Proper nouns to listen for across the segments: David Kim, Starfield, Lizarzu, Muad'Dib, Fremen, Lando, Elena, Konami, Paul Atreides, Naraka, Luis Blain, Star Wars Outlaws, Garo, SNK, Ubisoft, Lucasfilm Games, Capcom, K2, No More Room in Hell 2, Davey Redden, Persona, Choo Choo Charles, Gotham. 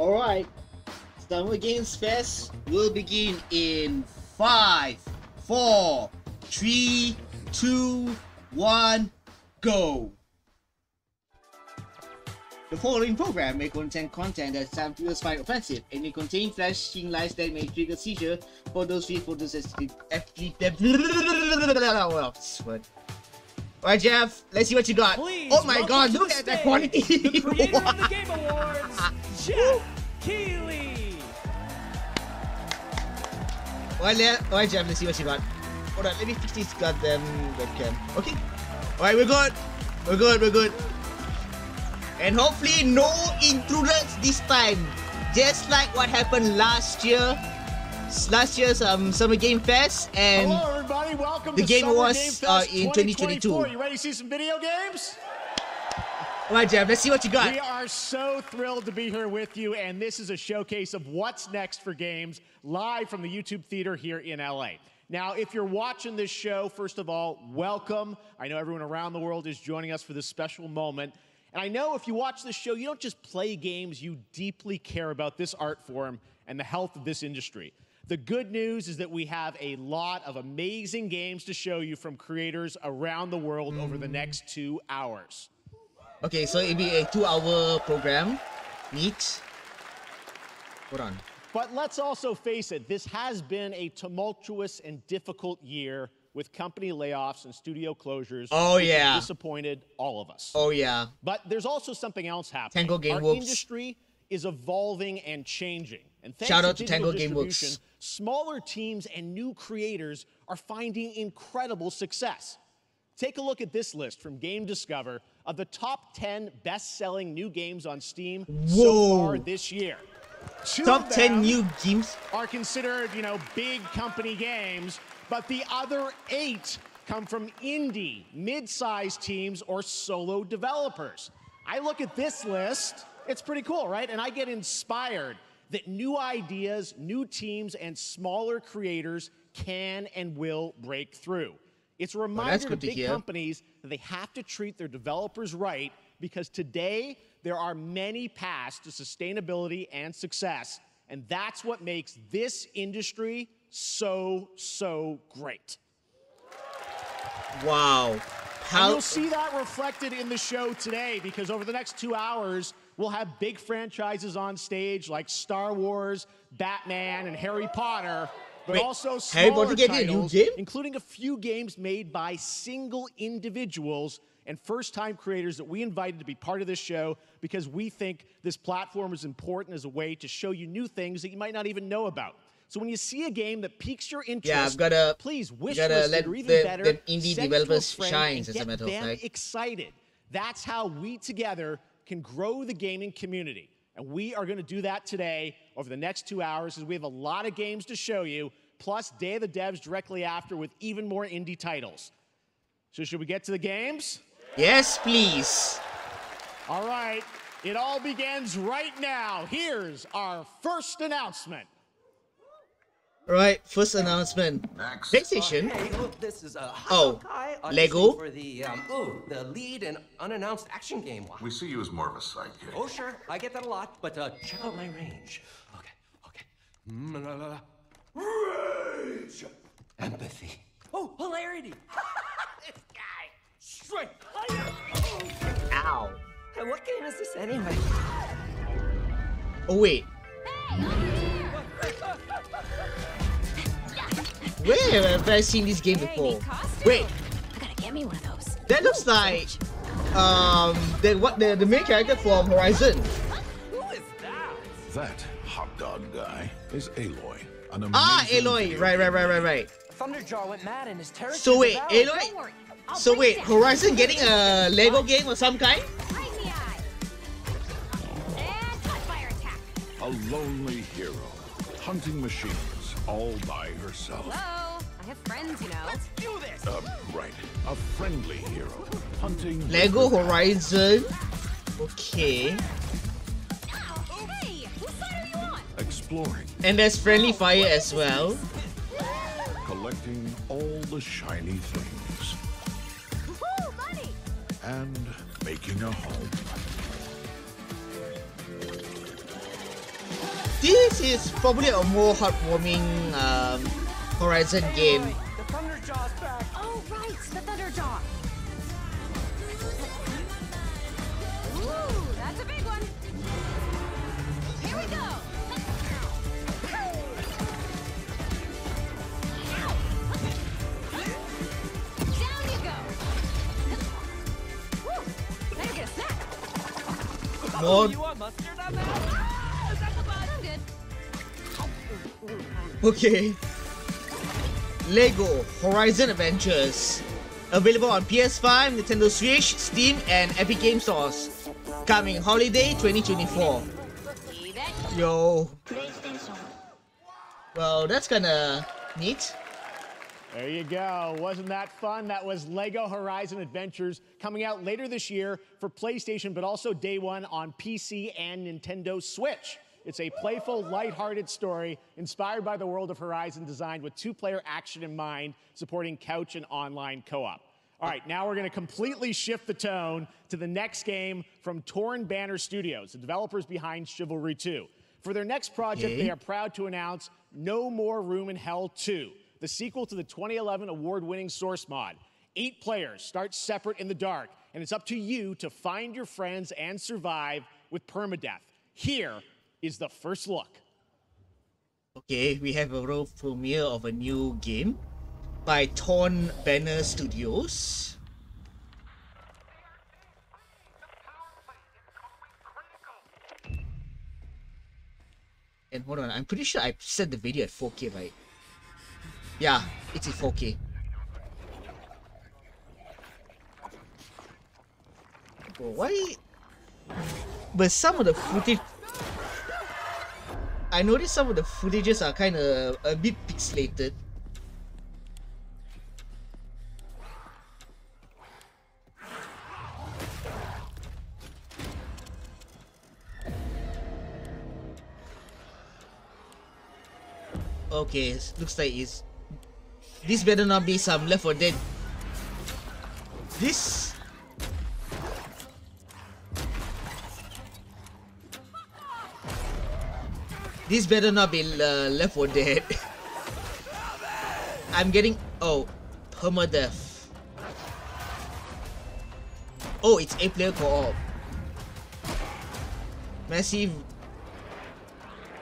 Alright, Summer Games Fest will begin in 5, 4, 3, 2, 1, go! The following program may contain content that is sometimes quite offensive and may contain flashing lights that may trigger seizure for those people dissensitive. Alright, Jeff, let's see what you got. Please, oh my god, look at that quality! The creator of the Game Awards, Jeff Keeley! Alright, Jeff, let's see what you got. Hold on, let me fix this goddamn webcam. Okay. Alright, we're good. We're good, we're good. And hopefully no intruders this time. Just like what happened last year. Last year's Summer Game Fest and hello everybody, welcome the Game Awards in 2022. You ready to see some video games? Alright, Jeff, let's see what you got. We are so thrilled to be here with you, and this is a showcase of what's next for games live from the YouTube Theater here in LA. Now, if you're watching this show, first of all, welcome. I know everyone around the world is joining us for this special moment. And I know if you watch this show, you don't just play games, you deeply care about this art form and the health of this industry. The good news is that we have a lot of amazing games to show you from creators around the world over the next 2 hours. Okay, so it'll be a 2-hour program. Neat. Hold on. But let's also face it, this has been a tumultuous and difficult year with company layoffs and studio closures. Oh, yeah. Disappointed all of us. Oh, yeah. But there's also something else happening. Tango Gameworks. Our industry is evolving and changing. And thanks shout out to Tango Gameworks. Smaller teams and new creators are finding incredible success. Take a look at this list from Game Discover of the top 10 best-selling new games on Steam so far this year. Top 10 new games are considered, you know, big company games, but the other 8 come from indie, mid-sized teams, or solo developers. I look at this list, it's pretty cool, right? And I get inspired that new ideas, new teams, and smaller creators can and will break through. It's a reminder to big companies that they have to treat their developers right, because today there are many paths to sustainability and success, and that's what makes this industry so great. Wow. And you'll see that reflected in the show today, because over the next 2 hours, we'll have big franchises on stage like Star Wars, Batman, and Harry Potter, but also smaller titles, including a few games made by single individuals and first-time creators that we invited to be part of this show because we think this platform is important as a way to show you new things that you might not even know about. So when you see a game that piques your interest, please wishlist it, or even better, send it to a friend and get them excited. That's how we together can grow the gaming community. And we are going to do that today over the next 2 hours, as we have a lot of games to show you, plus Day of the Devs directly after with even more indie titles. So should we get to the games? Yes, please. All right. It all begins right now. Here's our first announcement. Right, first announcement. PlayStation. Hey, look, this is a LEGO for the lead and unannounced action game. Wow. We see you as more of a sidekick. Oh sure, I get that a lot, but check out my range. Okay, okay. Rage, empathy. Oh, hilarity. This guy, strength. Ow. Hey, what game is this anyway? Oh wait. Where have I seen this game before? Wait, I gotta get me one of those. That looks like the main character from Horizon. Who is that? That hot dog guy is Aloy. Aloy, right. Thunderjaw went mad in his territory. So wait, Aloy. So wait, Horizon getting a LEGO game of some kind? A lonely hero, hunting machines all by herself. Hello, I have friends, you know. Let's do this. Right, a friendly hero hunting. LEGO Horizon. Okay. Hey, whose side are you on? Exploring. And there's friendly fire as well. Collecting all the shiny things. Woohoo, buddy. And making a home. This is probably a more heartwarming Horizon game. The Thunderjaw's back. Oh right, the Thunderjaw. Ooh, that's a big one. Here we go. Lord. Okay. LEGO Horizon Adventures. Available on PS5, Nintendo Switch, Steam, and Epic Games Stores. Coming holiday 2024. Yo. Well, that's kinda neat. There you go. Wasn't that fun? That was LEGO Horizon Adventures, coming out later this year for PlayStation, but also day one on PC and Nintendo Switch. It's a playful, lighthearted story inspired by the world of Horizon, designed with two-player action in mind, supporting couch and online co-op. All right, now we're going to completely shift the tone to the next game from Torn Banner Studios, the developers behind Chivalry 2. For their next project, they are proud to announce No More Room in Hell 2, the sequel to the 2011 award-winning Source mod. 8 players start separate in the dark, and it's up to you to find your friends and survive with permadeath. Here is the first look. Okay, we have a world premiere of a new game by Torn Banner Studios. And hold on, I'm pretty sure I set the video at 4K, right? Yeah, it's in 4K. Bro, why? But some of the footage, I noticed some of the footages are kind of a bit pixelated. Okay, looks like it's. This better not be some Left 4 Dead. This. This better not be Left 4 Dead. I'm getting. Oh. Permadeath. Oh, it's 8-player co-op. Massive.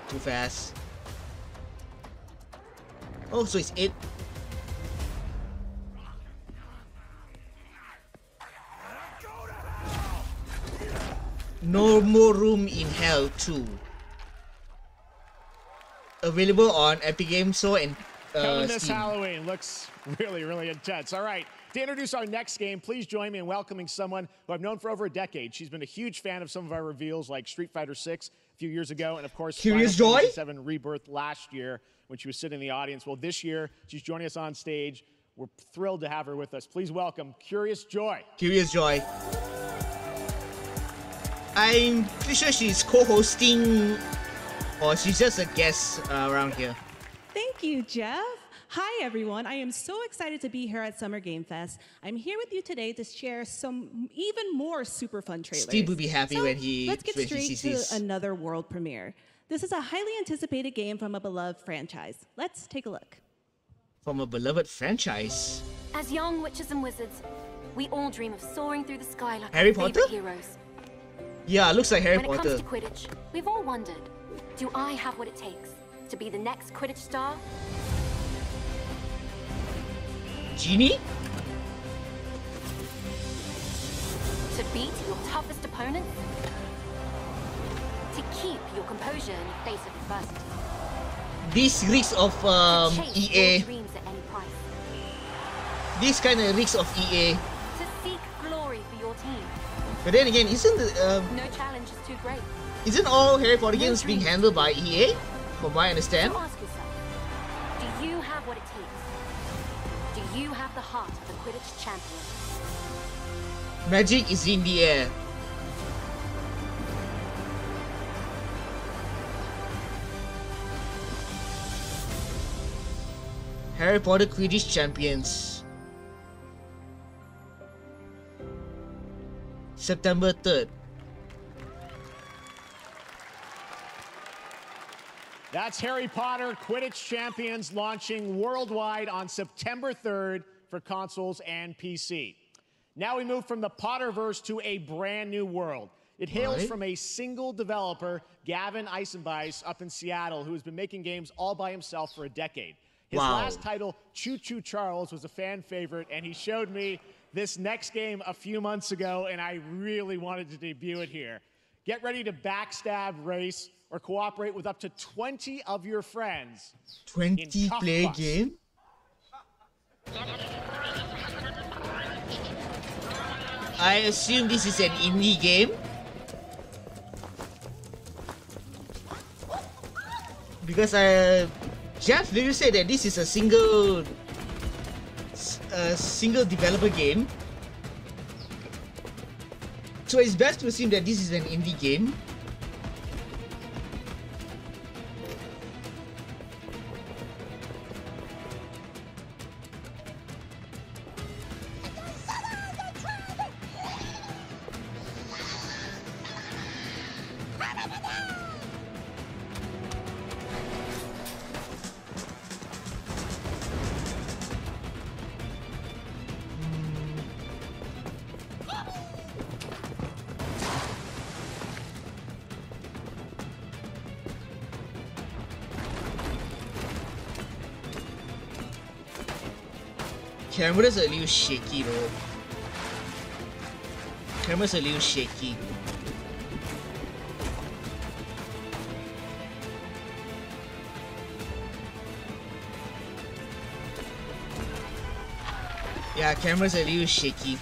Too fast. Oh, so it's 8. No More Room in Hell 2. Available on Epic Games Store and coming this Steam. Halloween. Looks really, really intense. All right, to introduce our next game, please join me in welcoming someone who I've known for over a decade. She's been a huge fan of some of our reveals, like Street Fighter 6 a few years ago, and of course, Curious Joy 7 Rebirth last year when she was sitting in the audience. Well, this year she's joining us on stage. We're thrilled to have her with us. Please welcome Curious Joy. Curious Joy. I'm pretty sure she's co-hosting, or she's just a guest around here. Thank you, Jeff. Hi, everyone. I am so excited to be here at Summer Game Fest. I'm here with you today to share some even more super fun trailers. Steve will be happy so when he let's get when straight he sees to another world premiere. This is a highly anticipated game from a beloved franchise. Let's take a look. From a beloved franchise? As young witches and wizards, we all dream of soaring through the sky like Harry Potter heroes. Yeah, it looks like Harry Potter. When it comes to Quidditch, we've all wondered, do I have what it takes to be the next Quidditch star? Genie? To beat your toughest opponent? To keep your composure in the face of adversity? This reeks of EA. This kind of reeks of EA. To seek glory for your team. But then again, isn't the, no challenge is too great. Isn't all Harry Potter games being handled by EA? From what I understand. So ask yourself, do you have what it takes? Do you have the heart of the Quidditch champion? Magic is in the air. Harry Potter Quidditch Champions. September 3rd. That's Harry Potter Quidditch Champions launching worldwide on September 3rd for consoles and PC. Now we move from the Potterverse to a brand new world. It hails from a single developer, Gavin Eisenbeis, up in Seattle, who has been making games all by himself for a decade. His last title, Choo Choo Charles, was a fan favorite, and he showed me this next game a few months ago, and I really wanted to debut it here. Get ready to backstab, race, or cooperate with up to 20 of your friends. 20-player game? I assume this is an indie game. Because Jeff, did you say that this is a single developer game? So it's best to assume that this is an indie game. Camera's a little shaky. Yeah, camera's a little shaky.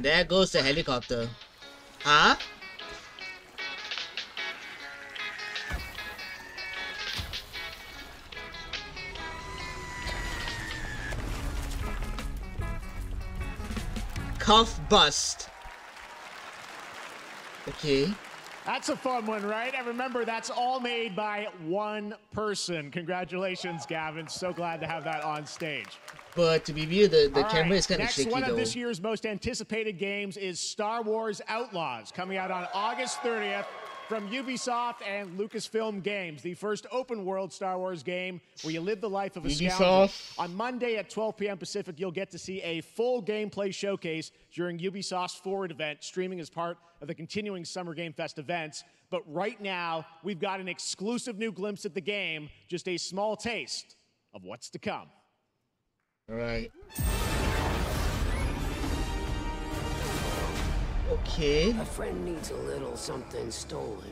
There goes the helicopter. Huh? Cuff bust. Okay. That's a fun one, right? And remember, that's all made by one person. Congratulations, Gavin. So glad to have that on stage. But to be viewed, the camera is kind of shaky, though. Next one of this year's most anticipated games is Star Wars Outlaws, coming out on August 30th from Ubisoft and Lucasfilm Games, the first open-world Star Wars game where you live the life of a scoundrel. On Monday at 12 p.m. Pacific, you'll get to see a full gameplay showcase during Ubisoft's Forward event, streaming as part of the continuing Summer Game Fest events. But right now, we've got an exclusive new glimpse at the game, just a small taste of what's to come. All right. Okay. A friend needs a little something stolen.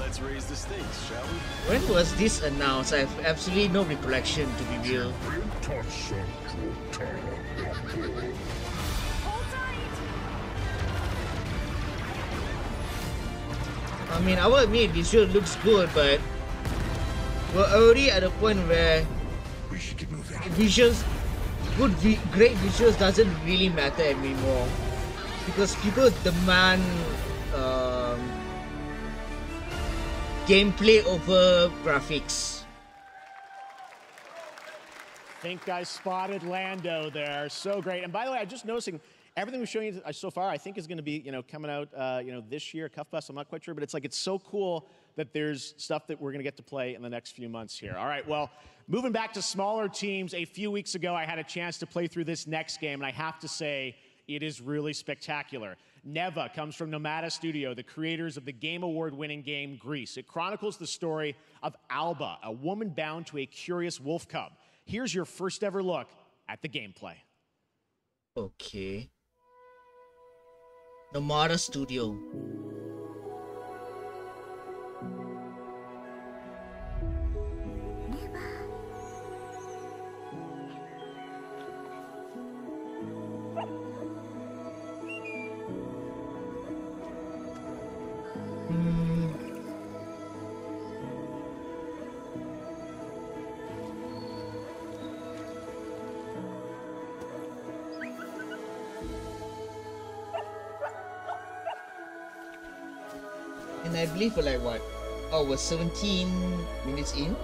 Let's raise the stakes, shall we? When was this announced? I have absolutely no recollection, to be real. I mean, I will admit, visual looks good, but we're already at a point where we should keep moving. Visuals, great visuals doesn't really matter anymore, because people demand gameplay over graphics. I think I spotted Lando there. So great. And by the way, I'm just noticing everything we're showing you so far, I think is going to be coming out this year. Cuff Bus, I'm not quite sure, but it's so cool that there's stuff that we're going to get to play in the next few months here. All right, well, moving back to smaller teams, a few weeks ago I had a chance to play through this next game, and I have to say it is really spectacular. Neva comes from Nomada Studio, the creators of the Game Award-winning game Grease. It chronicles the story of Alba, a woman bound to a curious wolf cub. Here's your first ever look at the gameplay. Okay. Nomada Studio. And I believe we're like what? Oh, we're 17 minutes in.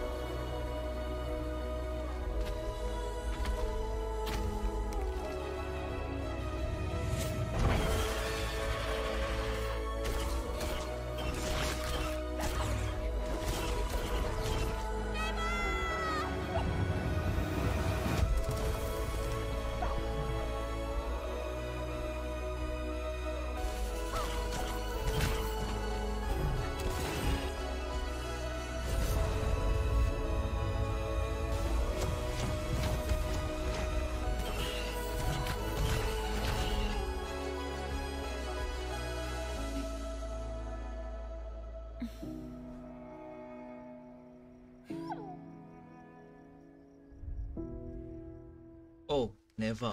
Never.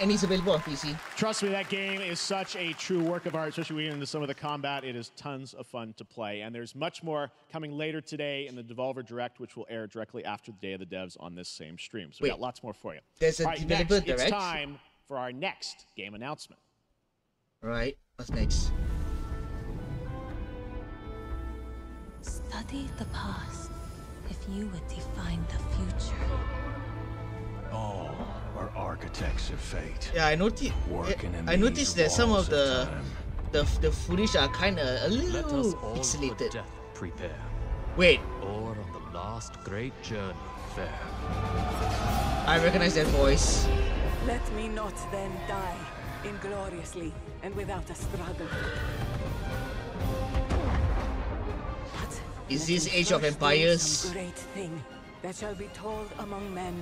And it's available on PC. Trust me, that game is such a true work of art, especially when you're into some of the combat. It is tons of fun to play. And there's much more coming later today in the Devolver Direct, which will air directly after the Day of the Devs on this same stream. So we got lots more for you. There's a Developer Direct. It's time for our next game announcement. All right, what's next? Study the past if you would define the future. All are architects of fate. Yeah, I noticed that some of the footage are kind of a little pixelated. Prepare. Wait. Or on the last great journey fair. I recognize that voice. Let me not then die ingloriously and without a struggle. But is this Age of Empires? That shall be told among men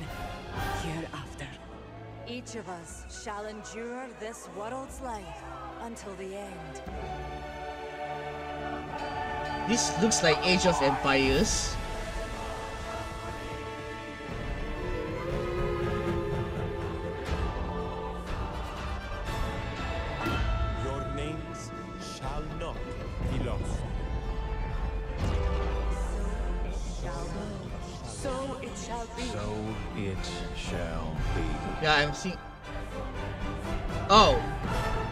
hereafter. Each of us shall endure this world's life until the end. This looks like Age of Empires. Your names shall not be lost. So it shall be. Yeah, I'm seeing. Oh!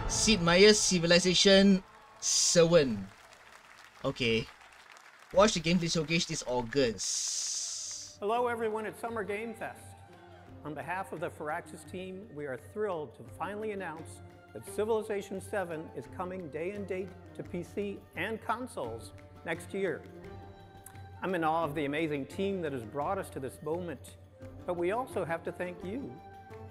Sid Meier's Civilization 7. Okay. Watch the gameplay showcase this August. Hello everyone at Summer Game Fest. On behalf of the Firaxis team, we are thrilled to finally announce that Civilization 7 is coming day and date to PC and consoles next year. I'm in awe of the amazing team that has brought us to this moment, but we also have to thank you,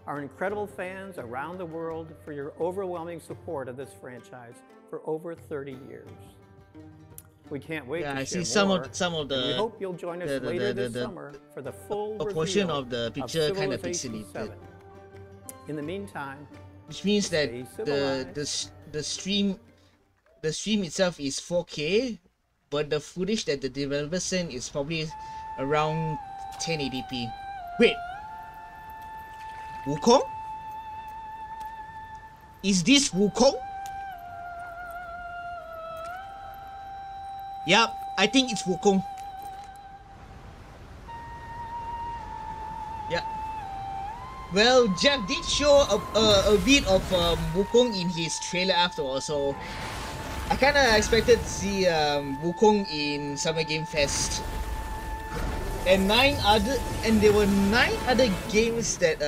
our incredible fans around the world, for your overwhelming support of this franchise for over 30 years. We can't wait to share more, and we hope you'll join us later this summer for the full portion of the picture kind of pixelated. In the meantime, which means that the stream itself is 4K. But the footage that the developer sent is probably around 1080p. Wait! Wukong? Is this Wukong? Yep, I think it's Wukong. Yep. Well, Jeff did show a bit of Wukong in his trailer after all, so I kinda expected to see Wukong in Summer Game Fest. And there were nine other games that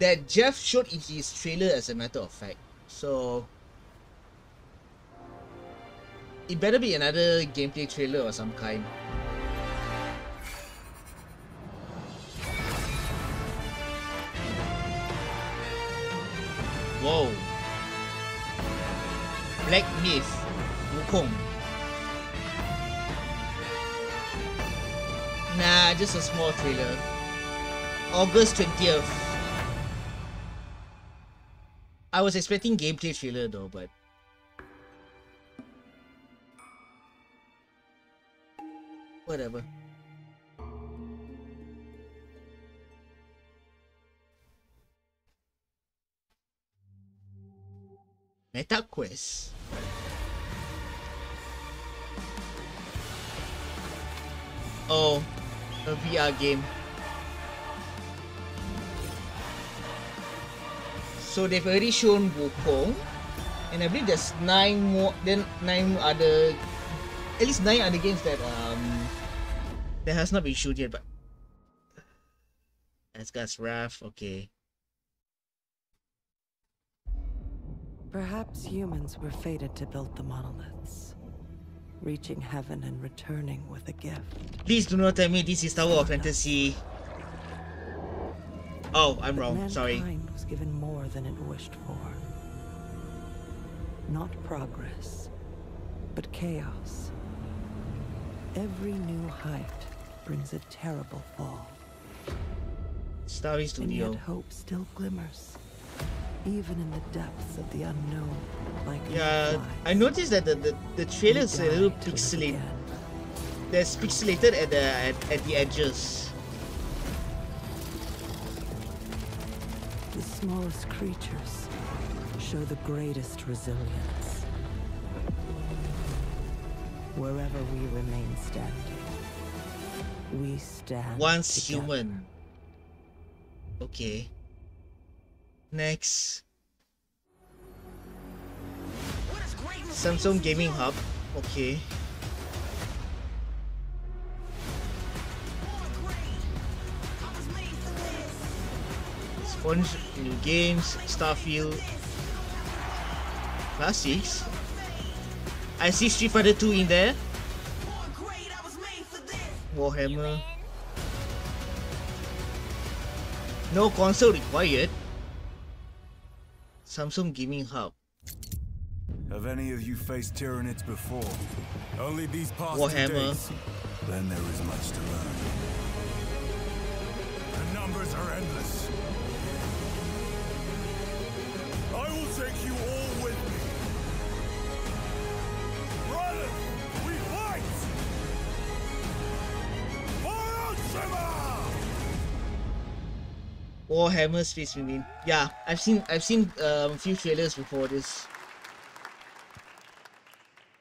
that Jeff showed in his trailer, as a matter of fact. So it better be another gameplay trailer or some kind. Whoa. Black Myth Wukong. Nah, just a small trailer. August 20th. I was expecting gameplay trailer though, but whatever. Meta Quest. Oh, a VR game. So they've already shown Wukong. and I believe there's 9 more. Then 9 other, at least 9 other games that that has not been shoot yet. But that's God's wrath. Okay. Perhaps humans were fated to build the monoliths, reaching heaven and returning with a gift. Please do not tell me this is Tower of Fantasy. Oh, I'm wrong. Sorry. Mankind was given more than it wished for. Not progress, but chaos. Every new height brings a terrible fall. Star Wars Studio. And yet hope still glimmers, even in the depths of the unknown. Like yeah, I noticed that the trailer is a little pixelated. There's pixelated at the edges. The smallest creatures show the greatest resilience. Wherever we remain standing, we stand once together. Human. Okay. Next, Samsung Gaming Hub. Okay. Sponge new games, Starfield, classics. I see Street Fighter 2 in there. Warhammer. No console required. Samsung Gaming Hub. Have any of you faced Tyranids before? Only these past days. Then there is much to learn. The numbers are endless. I will take you all with me. Brothers, we fight! For Ultima! Warhammer Space Marine. Yeah, I've seen a few trailers before this.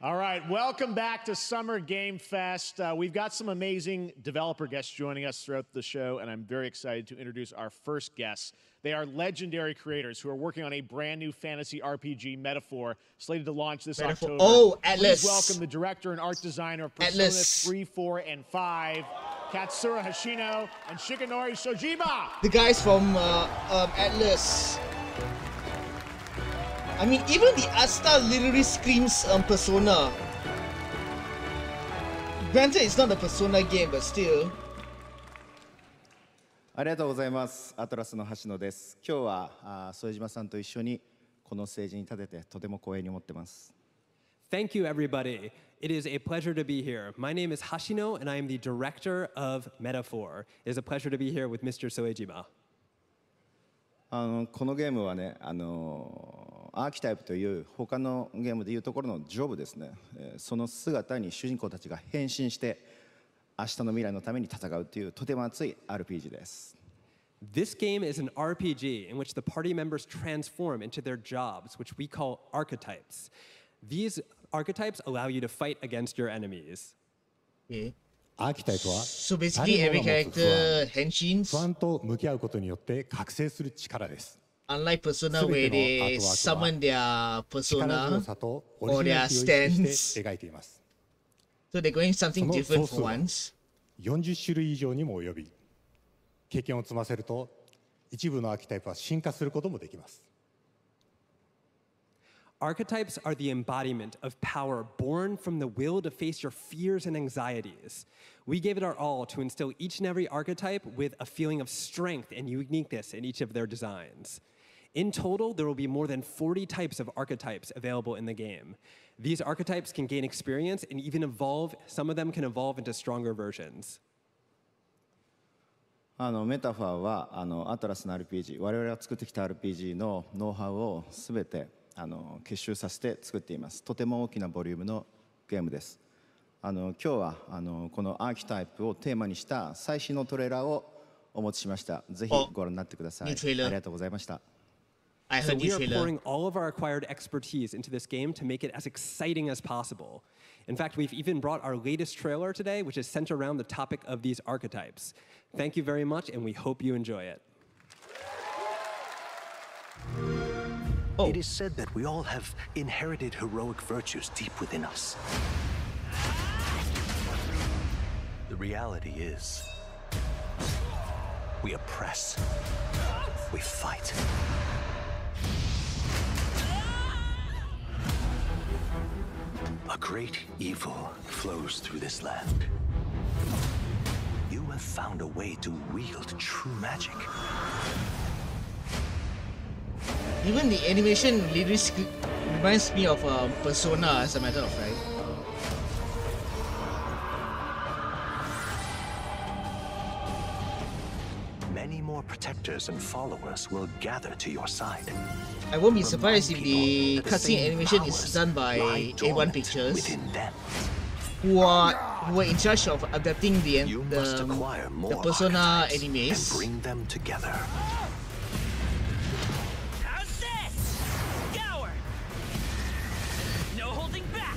All right, welcome back to Summer Game Fest. We've got some amazing developer guests joining us throughout the show, and I'm very excited to introduce our first guests. They are legendary creators who are working on a brand new fantasy RPG, Metaphor, slated to launch this October. Oh, Atlus! Please welcome the director and art designer of Persona Atlus. 3, 4, and 5. Katsura Hashino and Shigenori Shojiba. The guys from Atlus. I mean, even the art style literally screams Persona. Granted, it's not a Persona game, but still. ありがとうございます。アトラスの橋野です。今日は副島さんと一緒にこのステージに立ててとても光栄に思ってます。Thank you, everybody. It is a pleasure to be here. My name is Hashino, and I am the director of Metaphor. It is a pleasure to be here with Mr. Soejima. このゲームはね、アーキタイプという他のゲームでいうところのジョブですね。その姿に主人公たちが変身して、明日の未来のために戦うというとても熱い RPG です。This game is an RPG in which the party members transform into their jobs, which we call archetypes. These archetypes allow you to fight against your enemies. Okay. So basically, every character henshins. Unlike Persona, where they summon their persona or their stance. So they're going something different for once. Archetypes are the embodiment of power born from the will to face your fears and anxieties. We gave it our all to instill each and every archetype with a feeling of strength and uniqueness in each of their designs. In total, there will be more than 40 types of archetypes available in the game. These archetypes can gain experience and even evolve. Some of them can evolve into stronger versions. メタファーはアトラスの RPG、我々が作ってきた RPG のノウハウをすべて結集させて作っています。とても大きなボリュームのゲームです。今日はこのアーキタイプをテーマにした最新のトレーラーをお持ちしました。ぜひご覧になってください。ありがとうございました。So we are pouring all of our acquired expertise into this game to make it as exciting as possible. In fact, we've even brought our latest trailer today, which is centered around the topic of these archetypes. Thank you very much, and we hope you enjoy it. Oh. It is said that we all have inherited heroic virtues deep within us. The reality is, we oppress, we fight. A great evil flows through this land. You have found a way to wield true magic. Even the animation literally reminds me of Persona, as a matter of fact. Many more protectors and followers will gather to your side. I won't be surprised if the cutscene animation is done by A1 Pictures, who are in charge of adapting the Persona animes. And bring them together. How's this? Scour! No holding back!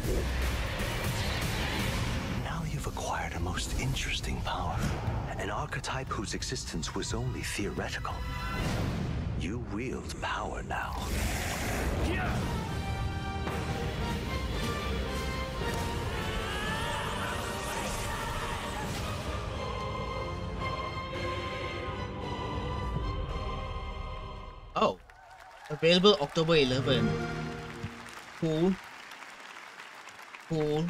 Now you've acquired a most interesting power. An archetype whose existence was only theoretical. You wield power now. Yeah. Oh, available October 11. Cool. Cool.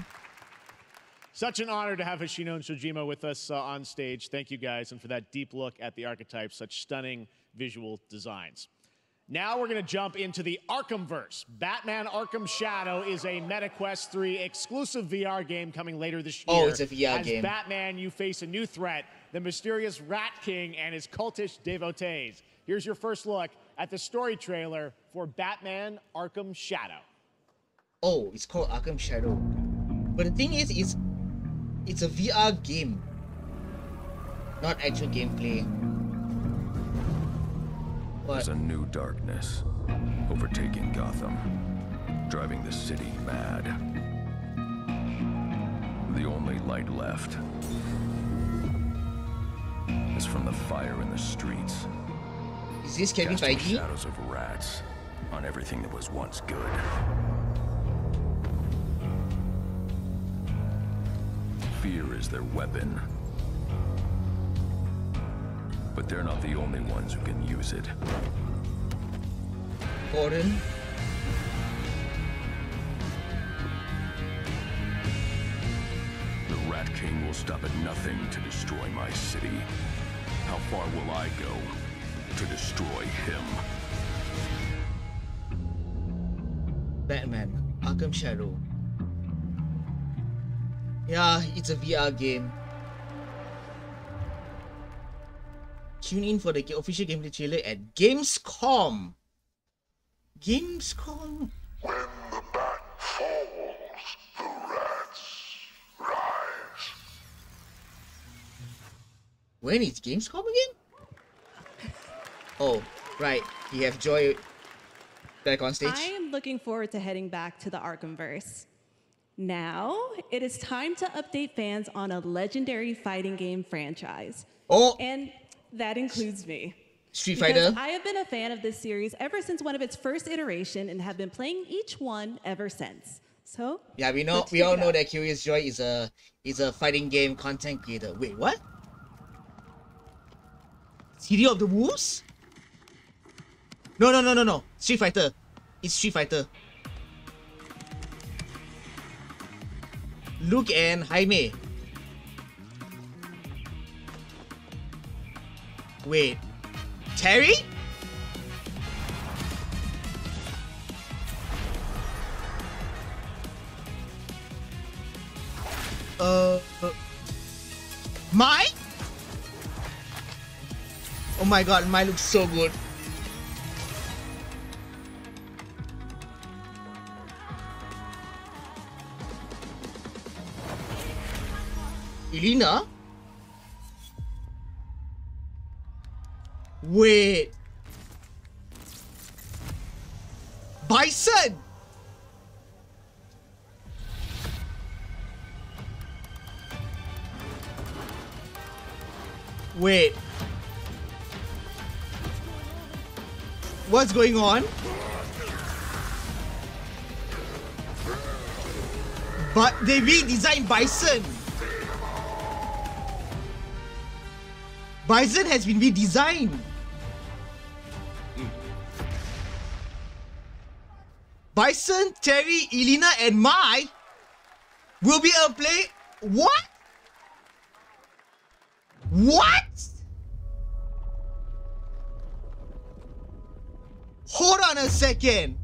Such an honor to have Hashino and Shojima with us on stage. Thank you guys, and for that deep look at the archetypes, such stunning visual designs. Now we're going to jump into the Arkhamverse. Batman Arkham Shadow is a MetaQuest 3 exclusive VR game coming later this year. Oh, it's a VR game. As Batman, you face a new threat, the mysterious Rat King and his cultish devotees. Here's your first look at the story trailer for Batman Arkham Shadow. Oh, it's called Arkham Shadow. But the thing is, it's a VR game, not actual gameplay. But there's a new darkness overtaking Gotham, driving the city mad. The only light left is from the fire in the streets. Is this Kevin Feige? Shadows of rats on everything that was once good. Fear is their weapon. But they're not the only ones who can use it. Gordon? The Rat King will stop at nothing to destroy my city. How far will I go to destroy him? Batman, Arkham Shadow. Yeah, it's a VR game. Tune in for the official gameplay trailer at Gamescom. Gamescom? When the bat falls, the rats rise. When is Gamescom again? Oh, right. You have Joy back on stage. I am looking forward to heading back to the Arkhamverse. Now, it is time to update fans on a legendary fighting game franchise. Oh! And that includes me. Street Fighter. I have been a fan of this series ever since one of its first iteration and have been playing each one ever since. So, yeah, we all know that Curious Joy is a fighting game content creator. Wait, what? City of the Wolves? No. Street Fighter. It's Street Fighter. Luke and Jaime. Wait. Terry? Mai? Oh my god, Mai looks so good. Elena? Wait. Bison! Wait. What's going on? But they redesigned Bison. Bison has been redesigned. Bison, Terry, Elena, and Mai will be a play. What? What? Hold on a second.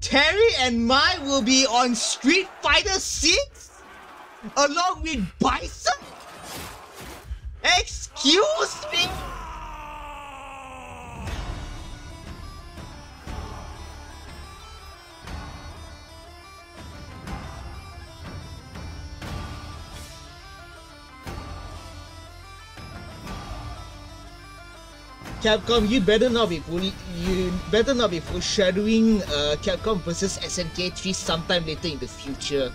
Terry and Mai will be on Street Fighter 6 along with Bison? Excuse me? Capcom, you better not be foreshadowing Capcom vs SNK 3 sometime later in the future.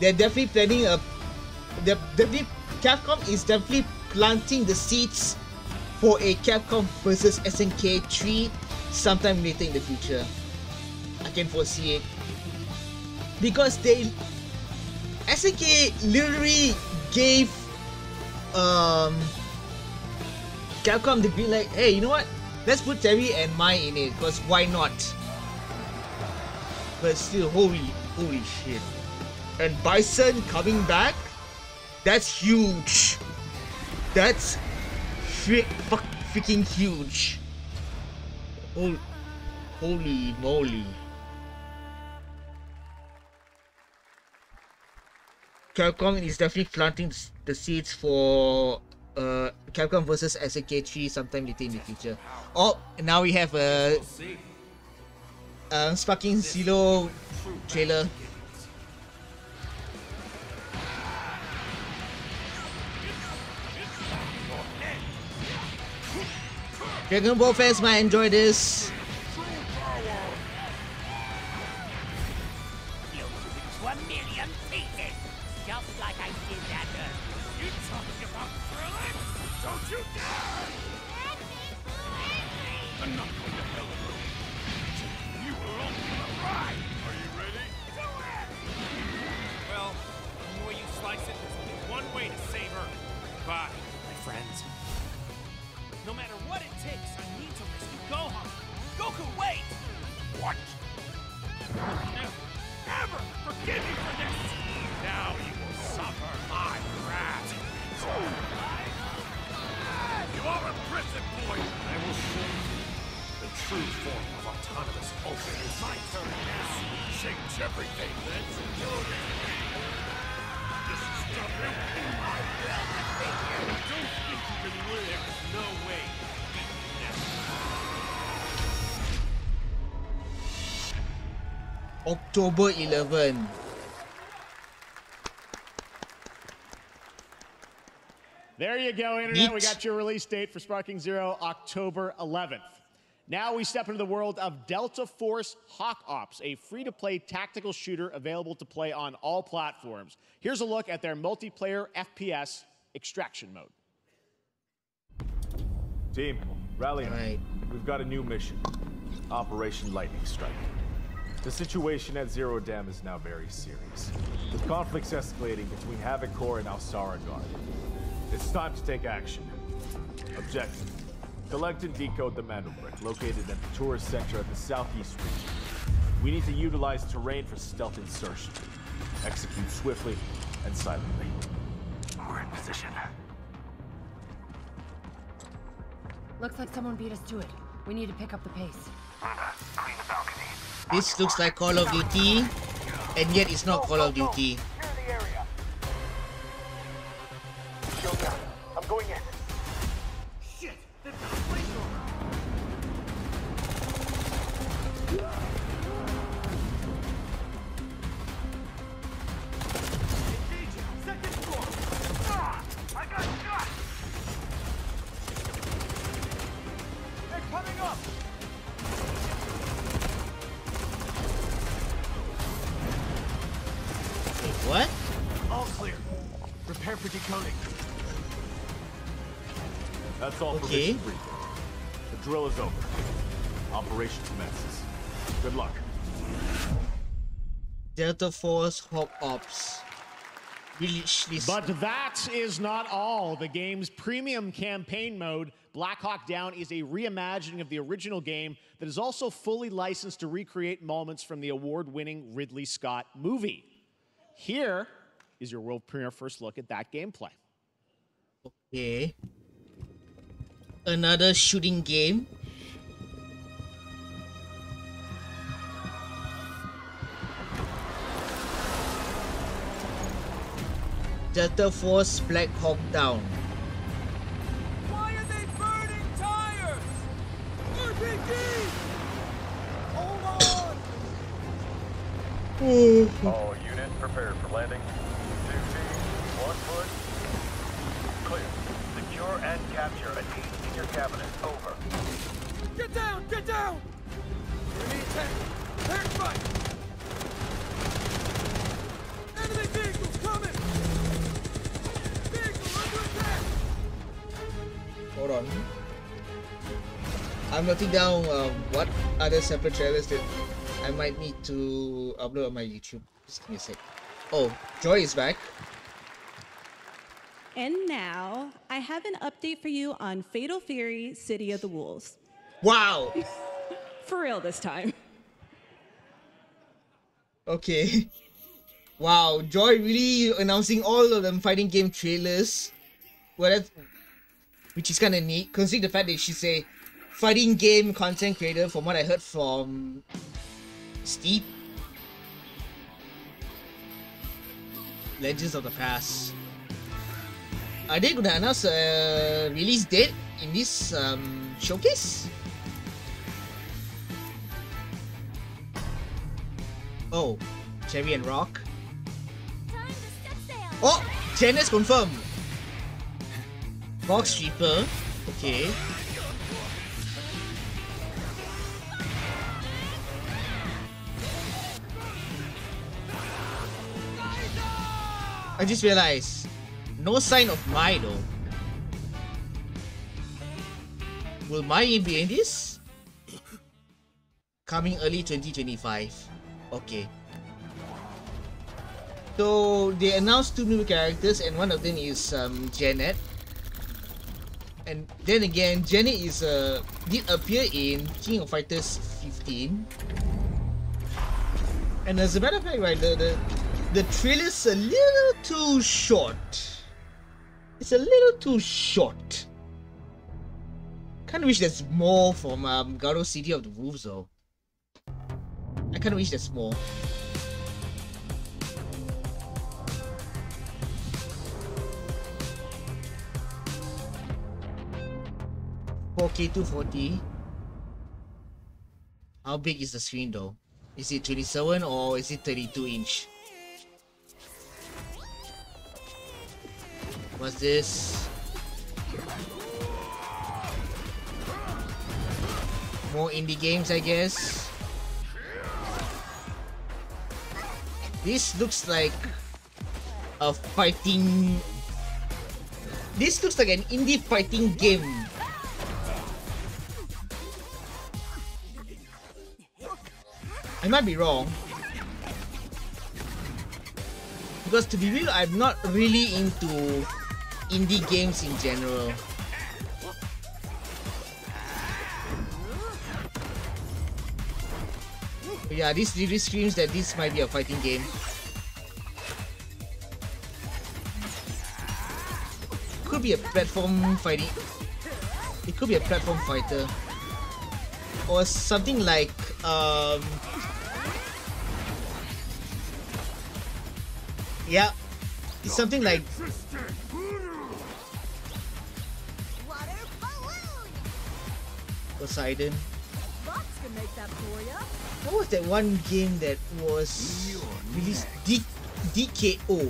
They're definitely planning a. Capcom is definitely planting the seeds for a Capcom vs SNK 3 sometime later in the future. I can foresee it because SNK literally gave Capcom to be like, hey, you know what? Let's put Terry and Mai in it, because why not? But still, holy shit. And Bison coming back? That's huge. That's freaking huge. Holy moly. Capcom is definitely planting the seeds for Capcom vs SNK 3 sometime later in the future. Oh, now we have a Sparking Zero trailer. Dragon Ball fans might enjoy this. October 11. There you go, Internet. We got your release date for Sparking Zero, October 11th. Now we step into the world of Delta Force Hawk Ops, a free-to-play tactical shooter available to play on all platforms. Here's a look at their multiplayer FPS extraction mode. Team, rally. Right. We've got a new mission, Operation Lightning Strike. The situation at Zero Dam is now very serious, with conflicts escalating between Havoc Corps and Alsara Guard. It's time to take action. Objective: collect and decode the Mandel Brick located at the tourist center at the southeast region. We need to utilize terrain for stealth insertion. Execute swiftly and silently. We're in position. Looks like someone beat us to it. We need to pick up the pace. Clean the balcony. This looks like Call of Duty, and yet it's not Call of Duty. I'm going in. Shit, that's not a flamethrower. Second floor. Ah, I got shot. They're coming up. What? All clear. Prepare for decoding. That's all for this briefing. The drill is over. Operation commences. Good luck. Delta Force Hop Ops. But that is not all. The game's premium campaign mode, Black Hawk Down, is a reimagining of the original game that is also fully licensed to recreate moments from the award-winning Ridley Scott movie. Here is your world premiere first look at that gameplay. Okay. Another shooting game. Delta Force Black Hawk Down. Why are they burning tires? RPG! Hold on! All units prepared for landing. 2 feet, 1 foot. Clear. Secure and capture a need in your cabinet. Over. Get down! Get down! We need 10. Air fight! Enemy vehicles coming! Hold on. I'm noting down what other separate trailers that I might need to upload on my YouTube. Just give me a sec. Oh, Joy is back. And now, I have an update for you on Fatal Fury City of the Wolves. Wow! For real this time. Okay. Wow, Joy really announcing all of them fighting game trailers. Well, that's... which is kind of neat, considering the fact that she's a fighting game content creator, from what I heard from Steve. Legends of the Past. Are they gonna announce a release date in this showcase? Oh, Cherry and Rock. Oh, Janice confirmed. Box Reaper, okay. I just realized, no sign of Mai though. Will Mai be in this? Coming early 2025, okay. So they announced 2 new characters and one of them is Janet. And then again, Janet is did appear in King of Fighters 15. And as a matter of fact, right, the trailer's a little too short. It's a little too short. Kinda wish there's more from Garo City of the Wolves though. I kinda wish there's more. Okay, 240. How big is the screen though? Is it 27 or is it 32 inch? What's this? More indie games, I guess. This looks like a fighting... this looks like an indie fighting game. I might be wrong, because to be real, I'm not really into indie games in general. But yeah, this really screams that this might be a fighting game. Could be a platform fighting. It could be a platform fighter, or something like yeah, it's something like Poseidon. What was that one game that was released? DKO.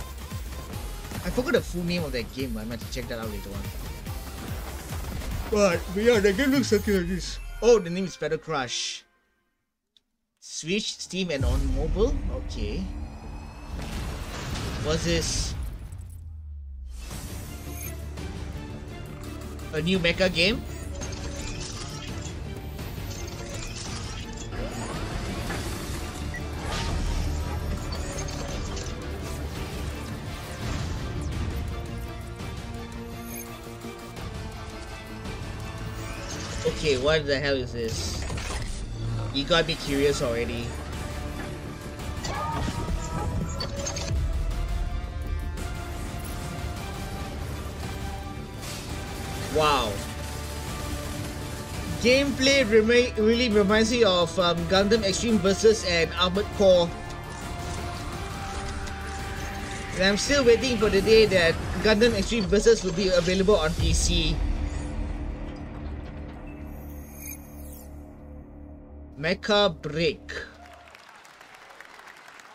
I forgot the full name of that game, but I might have to check that out later on. But yeah, the game looks something like this. Oh, the name is Battle Crush. Switch, Steam and on mobile? Okay. What's this? A new mecha game? Okay, what the hell is this? You gotta be curious already. Wow. Gameplay really reminds me of Gundam Extreme Versus and Armored Core. And I'm still waiting for the day that Gundam Extreme Versus will be available on PC. Mecha Break.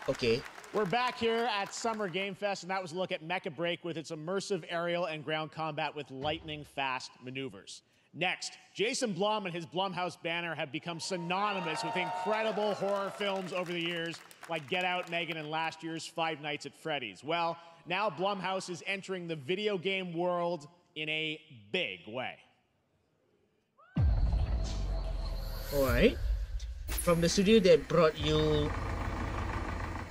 Okay. We're back here at Summer Game Fest, and that was a look at Mecha Break with its immersive aerial and ground combat with lightning-fast maneuvers. Next, Jason Blum and his Blumhouse banner have become synonymous with incredible horror films over the years, like Get Out, Megan, and last year's Five Nights at Freddy's. Well, now Blumhouse is entering the video game world in a big way. All right. From the studio that brought you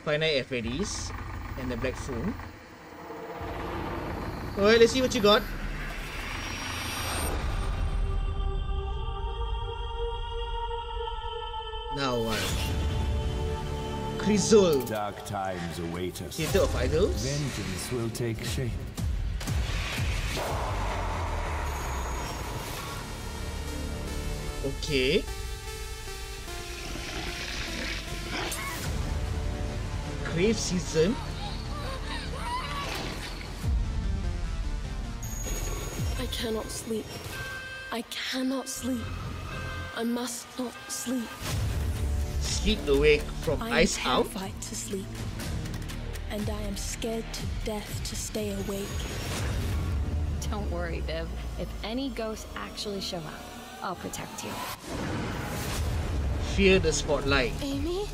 Five Nights at Freddy's and the Black Phone. Alright, let's see what you got. Now what? Crizul. Dark times await us. Theater of Idols. Vengeance will take shape. Okay. Grave Season. I cannot sleep. I cannot sleep. I must not sleep. Sleep awake from Ice Out. I am terrified to sleep, and I am scared to death to stay awake. Don't worry, Viv. If any ghosts actually show up, I'll protect you. Fear the spotlight. Amy?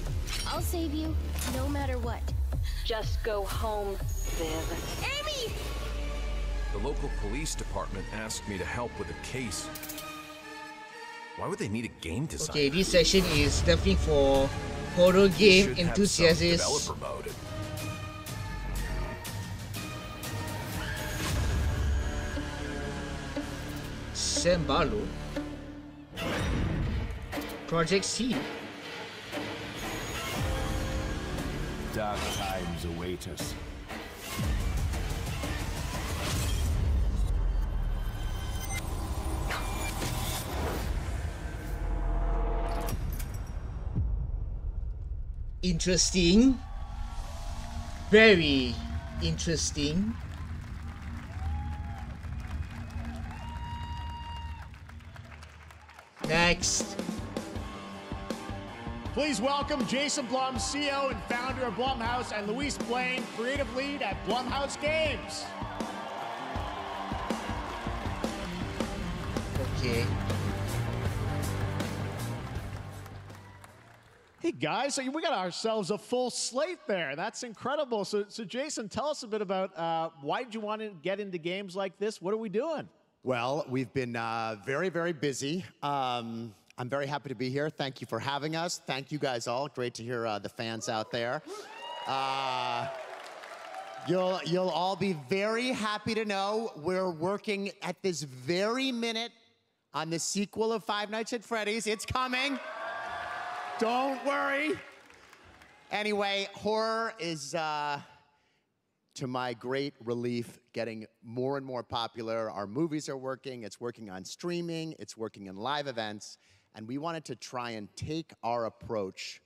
I'll save you, no matter what. Just go home, Viv. Amy! The local police department asked me to help with a case. Why would they need a game designer? Okay, this section is definitely for horror game enthusiasts. Sembalo. Project C. Dark times await us. Interesting. Very interesting. Next. Please welcome Jason Blum, CEO and founder of Blumhouse, and Luis Blain, creative lead at Blumhouse Games. Okay. Hey guys, so we got ourselves a full slate there. That's incredible. So Jason, tell us a bit about why did you want to get into games like this? What are we doing? Well, we've been very, very busy. I'm very happy to be here. Thank you for having us. Thank you guys all. Great to hear the fans out there. You'll all be very happy to know we're working at this very minute on the sequel of Five Nights at Freddy's. It's coming. Don't worry. Anyway, horror is, to my great relief, getting more and more popular. Our movies are working. It's working on streaming. It's working in live events. And we wanted to try and take our approach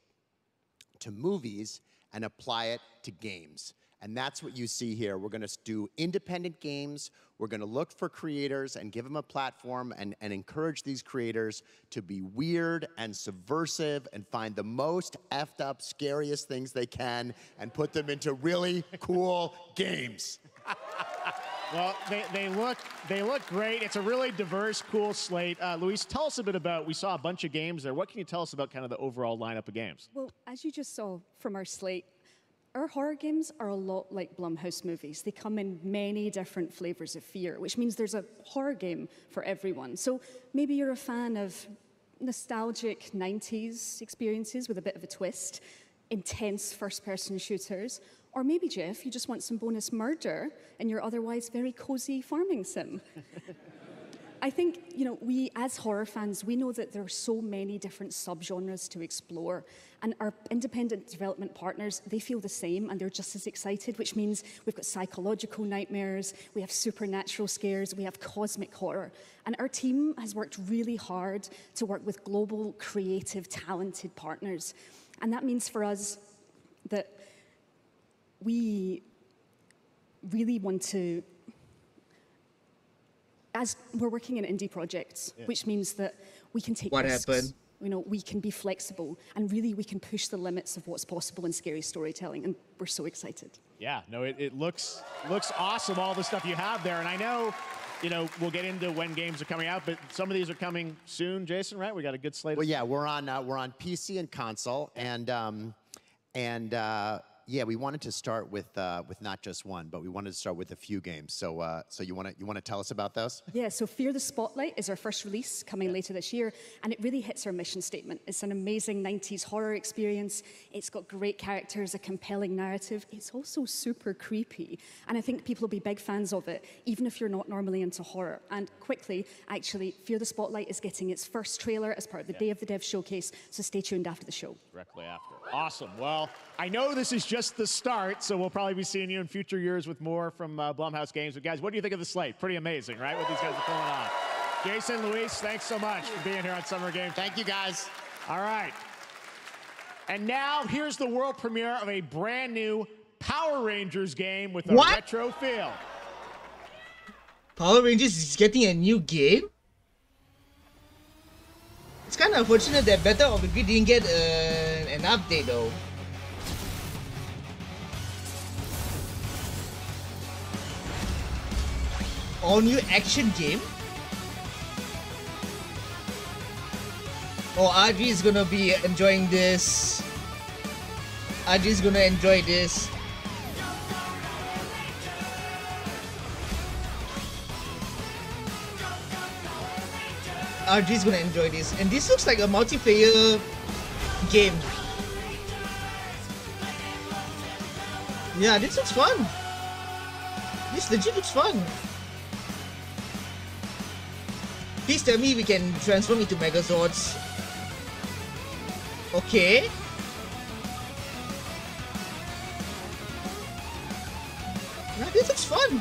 to movies and apply it to games. And that's what you see here. We're gonna do independent games. We're gonna look for creators and give them a platform and encourage these creators to be weird and subversive and find the most effed up, scariest things they can and put them into really cool games. Well, they look great. It's a really diverse, cool slate. Luis, tell us a bit about, we saw a bunch of games there. What can you tell us about kind of the overall lineup of games? Well, as you just saw from our slate, our horror games are a lot like Blumhouse movies. They come in many different flavors of fear, which means there's a horror game for everyone. So maybe you're a fan of nostalgic 90s experiences with a bit of a twist, intense first-person shooters, or maybe, Jeff, you just want some bonus murder in your otherwise very cozy farming sim. I think, you know, we as horror fans, we know that there are so many different subgenres to explore, and our independent development partners, they feel the same and they're just as excited, which means we've got psychological nightmares, we have supernatural scares, we have cosmic horror. And our team has worked really hard to work with global, creative, talented partners. And that means for us that we really want to, as we're working in indie projects, which means that we can take risks. You know, we can be flexible, and really we can push the limits of what's possible in scary storytelling, and we're so excited. Yeah, no, it looks awesome, all the stuff you have there, and I know, you know, we'll get into when games are coming out, but some of these are coming soon, Jason, right? We got a good slate. Well, yeah, we're on PC and console, and we wanted to start with not just one, but we wanted to start with a few games. So, so you want to tell us about those? Yeah. So, Fear the Spotlight is our first release, coming later this year, and it really hits our mission statement. It's an amazing '90s horror experience. It's got great characters, a compelling narrative. It's also super creepy, and I think people will be big fans of it, even if you're not normally into horror. And quickly, actually, Fear the Spotlight is getting its first trailer as part of the Day of the Dev showcase. So, stay tuned after the show. Directly after. Awesome. Well, I know this is just the start, so we'll probably be seeing you in future years with more from Blumhouse Games. But guys, what do you think of the slate? Pretty amazing, right? What these guys are pulling on. Jason, Luis, thanks so much for being here on Summer Games. Thank you, guys. All right. And now here's the world premiere of a brand new Power Rangers game with a retro feel. Power Rangers is getting a new game? It's kind of unfortunate that Battle of the Grid didn't get an update, though. All-new action game? Oh, RG is gonna be enjoying this. RG is gonna enjoy this. RG is gonna enjoy this. And this looks like a multiplayer game. Yeah, this looks fun. This legit looks fun. Please tell me we can transform into Megazords. Okay. Nah, this looks fun.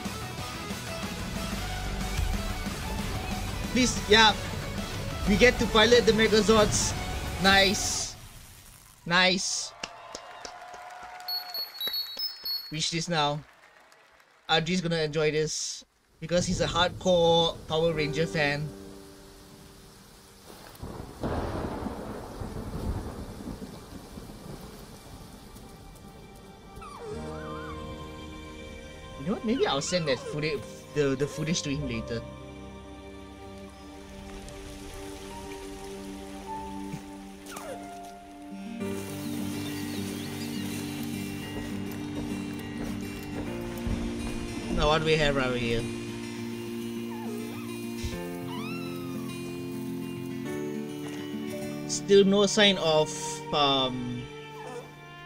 Please, yeah. We get to pilot the Megazords. Nice. Nice. Wish this now. RG's gonna enjoy this because he's a hardcore Power Ranger fan. You know what? Maybe I'll send that footage, the footage to him later. Now what do we have right here? Still no sign of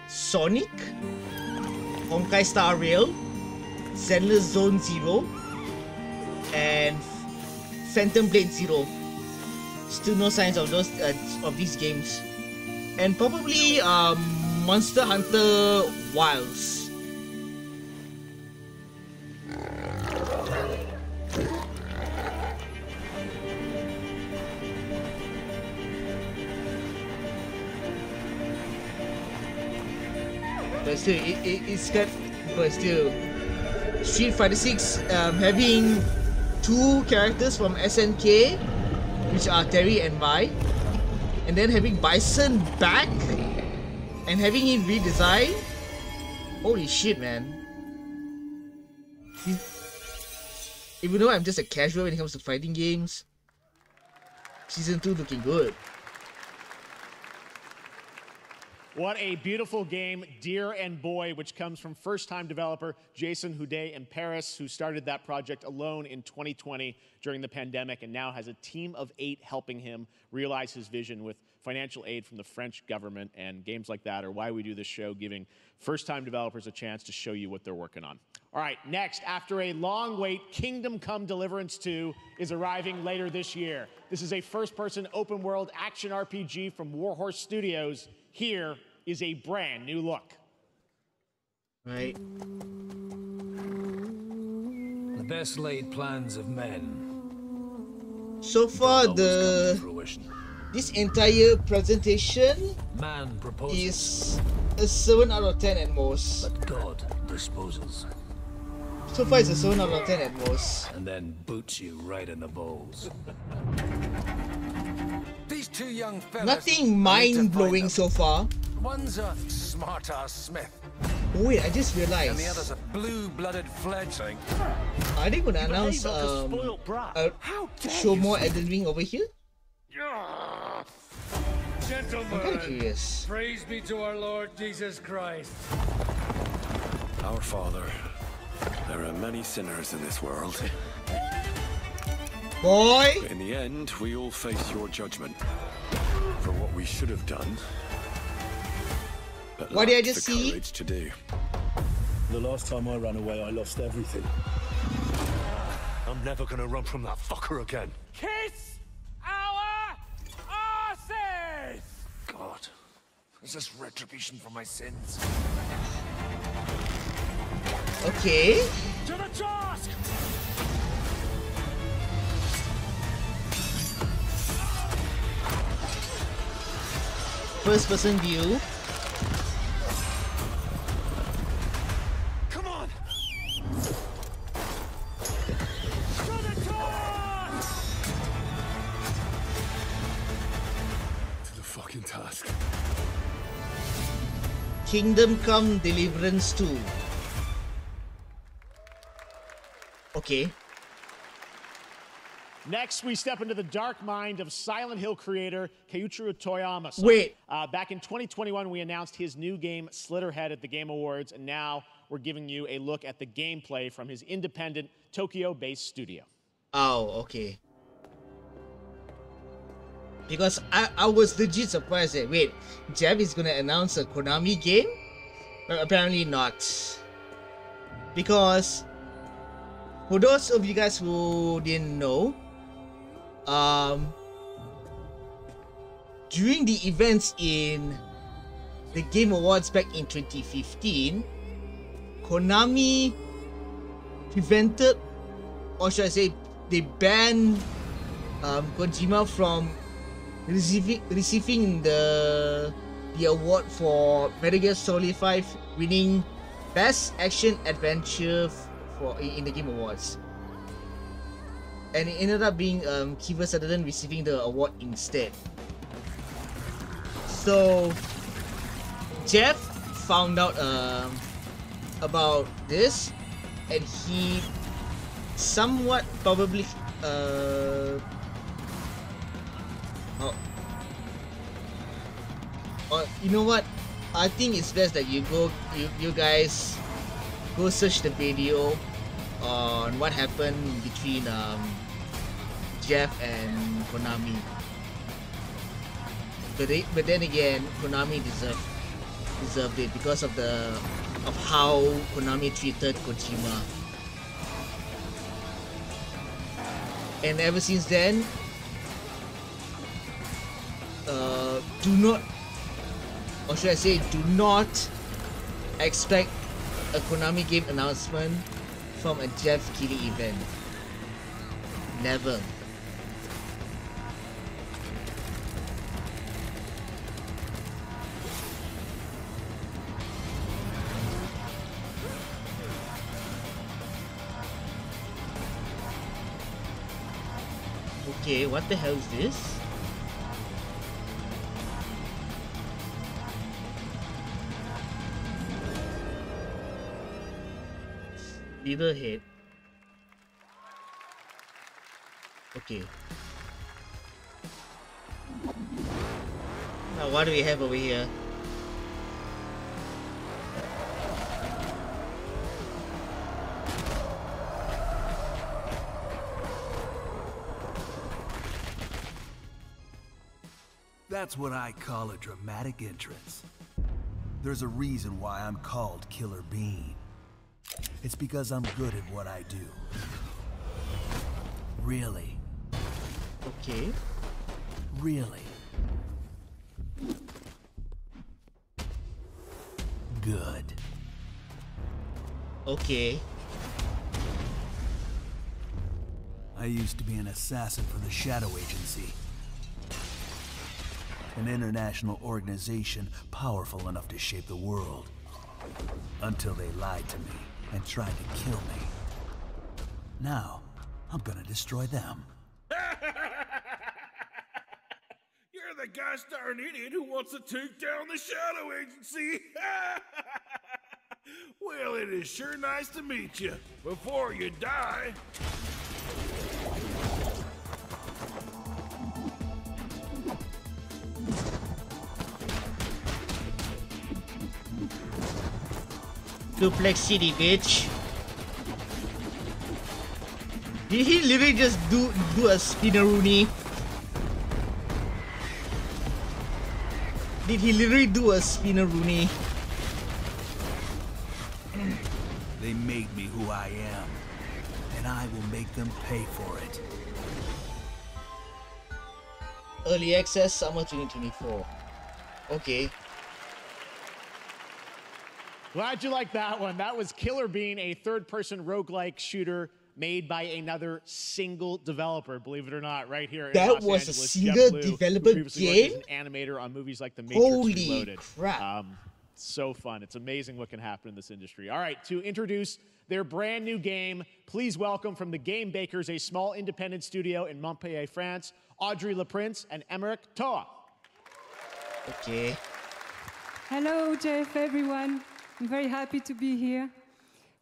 Sonic, Honkai Star Rail, Zenless Zone 0 and Phantom Blade 0. Still no signs of those of these games, and probably Monster Hunter Wilds. But still, it's got. But still. Street Fighter 6 having two characters from SNK, which are Terry and Mai, and then having Bison back and having him redesigned. Holy shit, man. Even though I'm just a casual when it comes to fighting games, Season 2 looking good. What a beautiful game, Deer and Boy, which comes from first-time developer Jason Houdet in Paris, who started that project alone in 2020 during the pandemic and now has a team of 8 helping him realize his vision with financial aid from the French government. And games like that are why we do this show, giving first-time developers a chance to show you what they're working on. All right, next, after a long wait, Kingdom Come Deliverance 2 is arriving later this year. This is a first-person open-world action RPG from Warhorse Studios. Here is a brand new look. Right. The best laid plans of men. So far, this entire presentation is a 7 out of 10 at most. But God disposes. So far, it's a 7 out of 10 at most. And then boots you right in the balls. These two young fellas. Nothing mind-blowing so far. One's a smart-ass Smith. Wait, I just realized. And the other's a blue-blooded fledgling. Are they gonna announce show more Elden Ring over here? Gentlemen, I'm curious. Praise be to our Lord Jesus Christ. Our Father, there are many sinners in this world. Boy! In the end, we all face your judgment for what we should have done. What did I just see? To do. The last time I ran away, I lost everything. I'm never gonna run from that fucker again. Kiss our asses! God, is this retribution for my sins? Okay. To the task! First person view. Kingdom Come Deliverance 2. Okay. Next, we step into the dark mind of Silent Hill creator Keiichiro Toyama. Wait. Back in 2021, we announced his new game Slitterhead at the Game Awards, and now we're giving you a look at the gameplay from his independent Tokyo-based studio. Oh, okay. Because I was legit surprised that, wait, Jeff is gonna announce a Konami game? But apparently not. Because, for those of you guys who didn't know, during the events in the Game Awards back in 2015, Konami prevented, or should I say, they banned Kojima from receiving the award for Metal Gear Solid 5, winning Best Action Adventure in the Game Awards, and it ended up being Kiefer Sutherland receiving the award instead. So Jeff found out about this, and he somewhat probably you know what? I think it's best that you guys go search the video on what happened between Jeff and Konami. But then again, Konami deserved it because of how Konami treated Kojima. And ever since then, do not expect a Konami game announcement from a Jeff Keighley event. Never. Okay, what the hell is this? Beaver head. Okay. Now what do we have over here? That's what I call a dramatic entrance. There's a reason why I'm called Killer Bean. It's because I'm good at what I do. Really. Okay. Really. Good. Okay. I used to be an assassin for the Shadow Agency. An international organization powerful enough to shape the world. Until they lied to me and tried to kill me. Now, I'm gonna destroy them. You're the gosh darn idiot who wants to take down the Shadow Agency! Well, it is sure nice to meet you. Before you die... Duplex City, bitch. Did he literally just do a spinaroonie? Did he literally do a spinaroonie? They made me who I am, and I will make them pay for it. Early access summer 2024. Okay. Glad you liked that one. That was Killer Bean, a third-person roguelike shooter made by another single developer, believe it or not, right here in Los Angeles. That was a single developer game? Jeff Blue, who previously worked as an animator on movies like The Matrix Reloaded. Holy crap. It's so fun. It's amazing what can happen in this industry. All right, to introduce their brand new game, please welcome from the Game Bakers, a small independent studio in Montpellier, France, Audrey LePrince and Aymeric Toa. Okay. Hello, Jeff, everyone. I'm very happy to be here.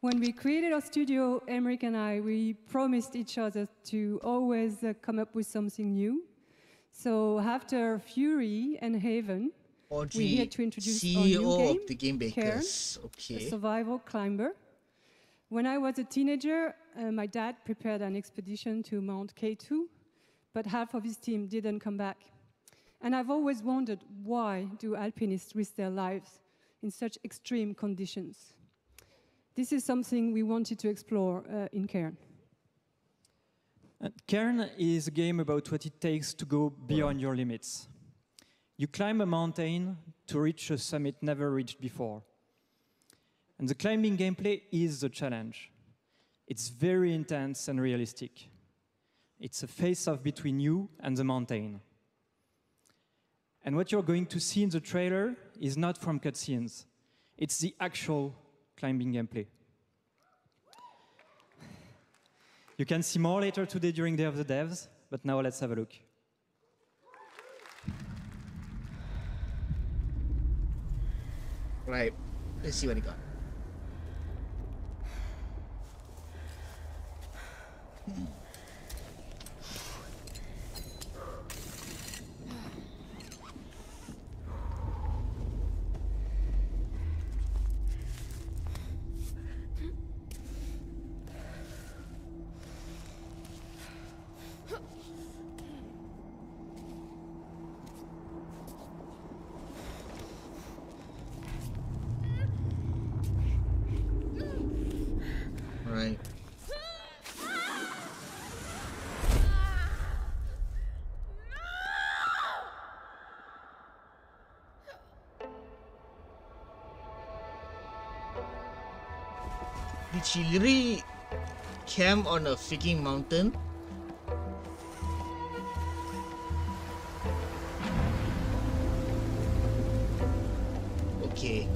When we created our studio, Aymeric and I, we promised each other to always come up with something new. So after Fury and Haven, Audrey, we're here to introduce CEO our new game, of the Game Bakers, Cairn, a survival climber. When I was a teenager, my dad prepared an expedition to Mount K2, but half of his team didn't come back. And I've always wondered, why do alpinists risk their lives in such extreme conditions? This is something we wanted to explore in Cairn. Cairn is a game about what it takes to go beyond your limits. You climb a mountain to reach a summit never reached before. And the climbing gameplay is the challenge. It's very intense and realistic. It's a face-off between you and the mountain. And what you're going to see in the trailer is not from cutscenes. It's the actual climbing gameplay. You can see more later today during Day of the Devs, but now let's have a look. Right, let's see what he got. Did she really camp on a freaking mountain? Okay.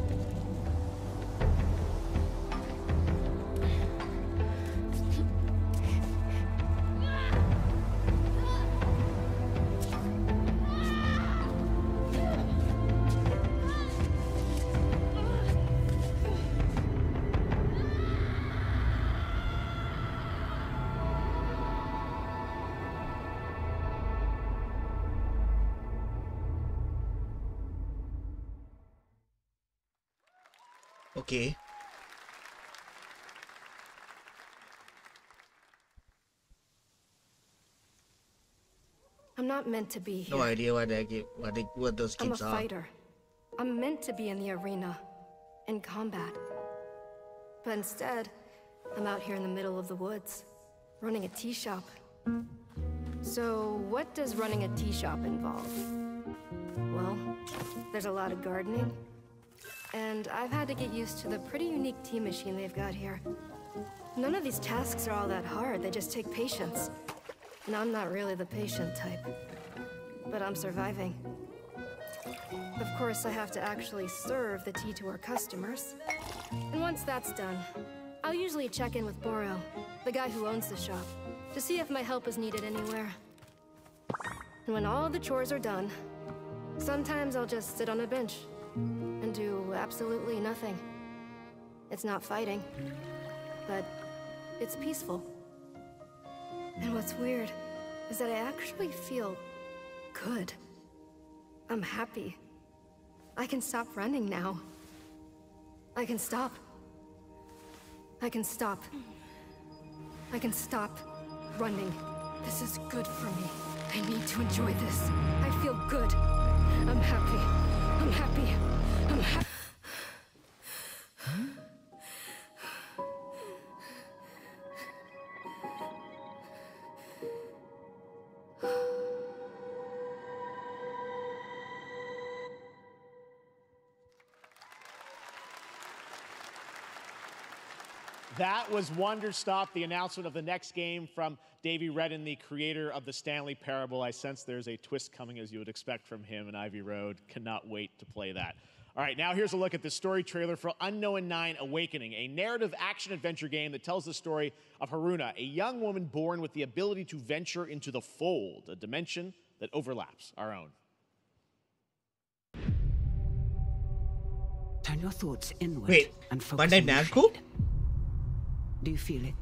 Okay. I'm not meant to be here. No idea why that game, what those games are. I'm a fighter. I'm meant to be in the arena, in combat. But instead, I'm out here in the middle of the woods, running a tea shop. So what does running a tea shop involve? Well, there's a lot of gardening, and I've had to get used to the pretty unique tea machine they've got here. None of these tasks are all that hard, they just take patience. And I'm not really the patient type, but I'm surviving. Of course, I have to actually serve the tea to our customers. And once that's done, I'll usually check in with Boro, the guy who owns the shop, to see if my help is needed anywhere. And when all the chores are done, sometimes I'll just sit on a bench and do absolutely nothing. It's not fighting, but it's peaceful. And what's weird is that I actually feel good. I'm happy. I can stop running now. I can stop. I can stop. I can stop running. This is good for me. I need to enjoy this. I feel good. I'm happy. I'm happy. I'm happy. That was Wonderstop, the announcement of the next game from Davey Redden, the creator of the Stanley Parable. I sense there's a twist coming, as you would expect from him in Ivy Road. Cannot wait to play that. All right, now here's a look at the story trailer for Unknown 9 Awakening, a narrative action-adventure game that tells the story of Haruna, a young woman born with the ability to venture into the fold, a dimension that overlaps our own. Turn your thoughts inward. Wait, and focus on your shade. Do you feel it?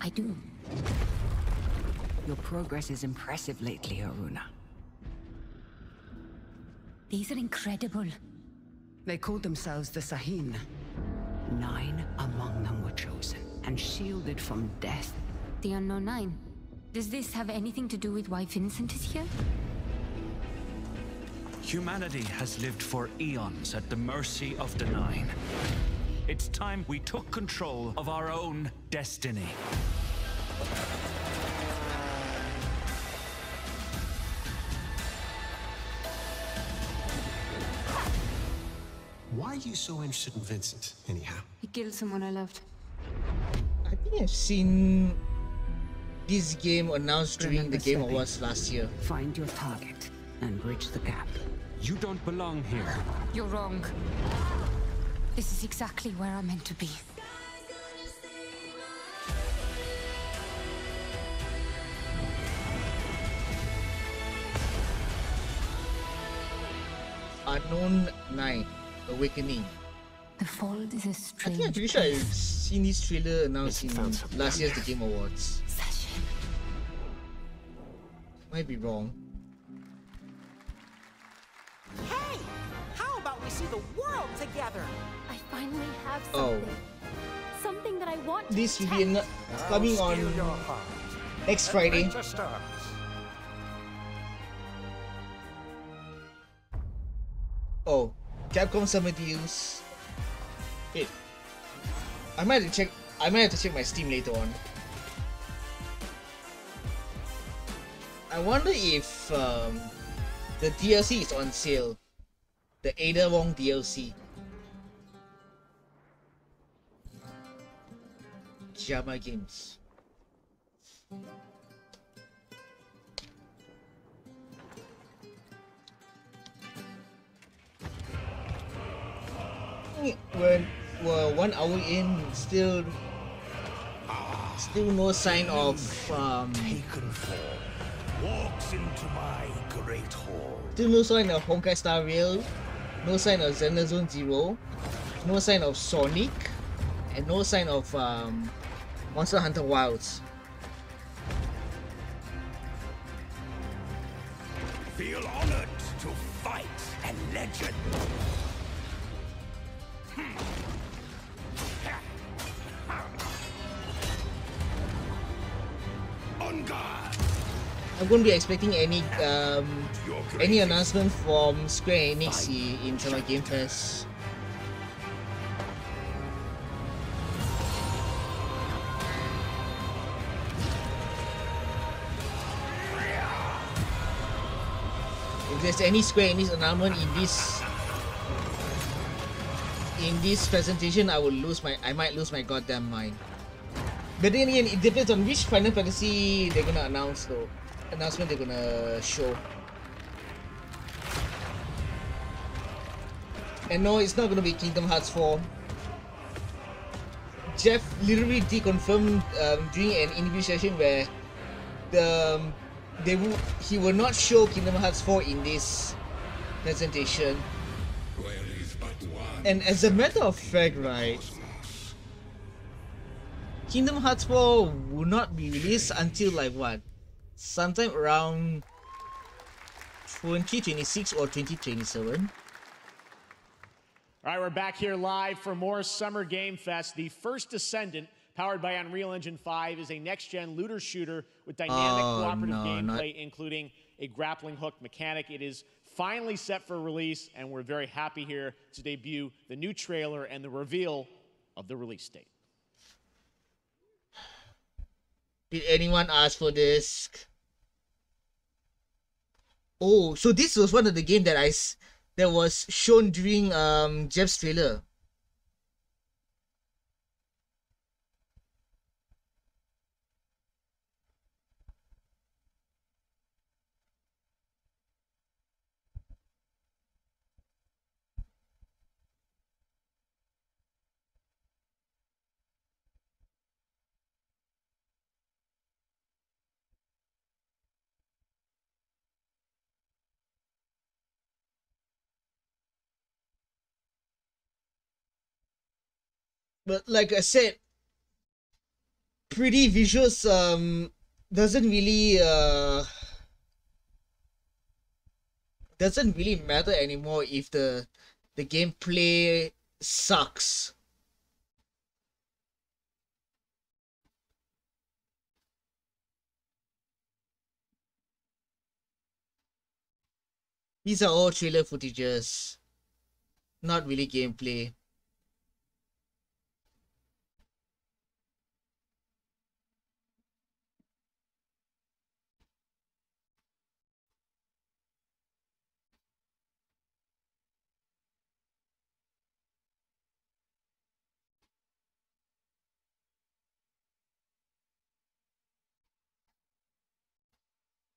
I do. Your progress is impressive lately, Haruna. These are incredible. They called themselves the Sahin. 9 among them were chosen and shielded from death. The Unknown 9. Does this have anything to do with why Vincent is here? Humanity has lived for eons at the mercy of the 9. It's time we took control of our own destiny. Why are you so interested in Vincent, anyhow? He killed someone I loved. I think I've seen this game announced during the Game Awards last year. Find your target and bridge the gap. You don't belong here. You're wrong. This is exactly where I'm meant to be. Unknown 9 Awakening. The Fold is a strange. I think I'm pretty sure I've seen this trailer announced in last year's The Game Awards. Session. Might be wrong. Hey! How about we see the world together? I finally have something. Oh. Something that I want to This will be coming on next Friday. Oh, Capcom Summer Deals. Wait. I might have to check my Steam later on. I wonder if the DLC is on sale. The Ada Wong DLC. JAMA Games. We're 1 hour in, still no sign of taken form walks into my great hall. Still no sign of Honkai Star Rail, no sign of Xenoblade Zero, no sign of Sonic, and no sign of Monster Hunter Wilds. Feel honored to fight a legend. I wouldn't be expecting any announcement from Square Enix in Summer Game Fest. if there's any Square Enix announcement in this presentation, I might lose my goddamn mind. But then again, it depends on which Final Fantasy they're gonna announce though. Announcement they're gonna show. And no, it's not gonna be Kingdom Hearts 4. Jeff literally deconfirmed during an interview session where he will not show Kingdom Hearts 4 in this presentation. And as a matter of fact, right, Kingdom Hearts 4 will not be released until like what? Sometime around 2026 or 2027. All right, we're back here live for more Summer Game Fest. The First Descendant, powered by Unreal Engine 5, is a next-gen looter shooter with dynamic cooperative gameplay, including a grappling hook mechanic. It is finally set for release, and we're very happy here to debut the new trailer and the reveal of the release date. Did anyone ask for this? Oh, so this was one of the games that that was shown during Jeff's trailer. But like I said, pretty visuals doesn't really matter anymore if the gameplay sucks. These are all trailer footages, not really gameplay.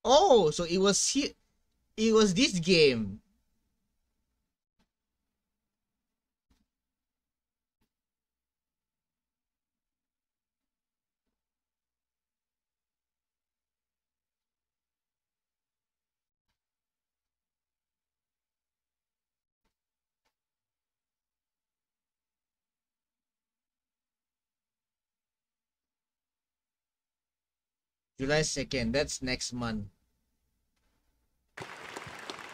Oh, so it was here. It was this game. July 2nd. That's next month.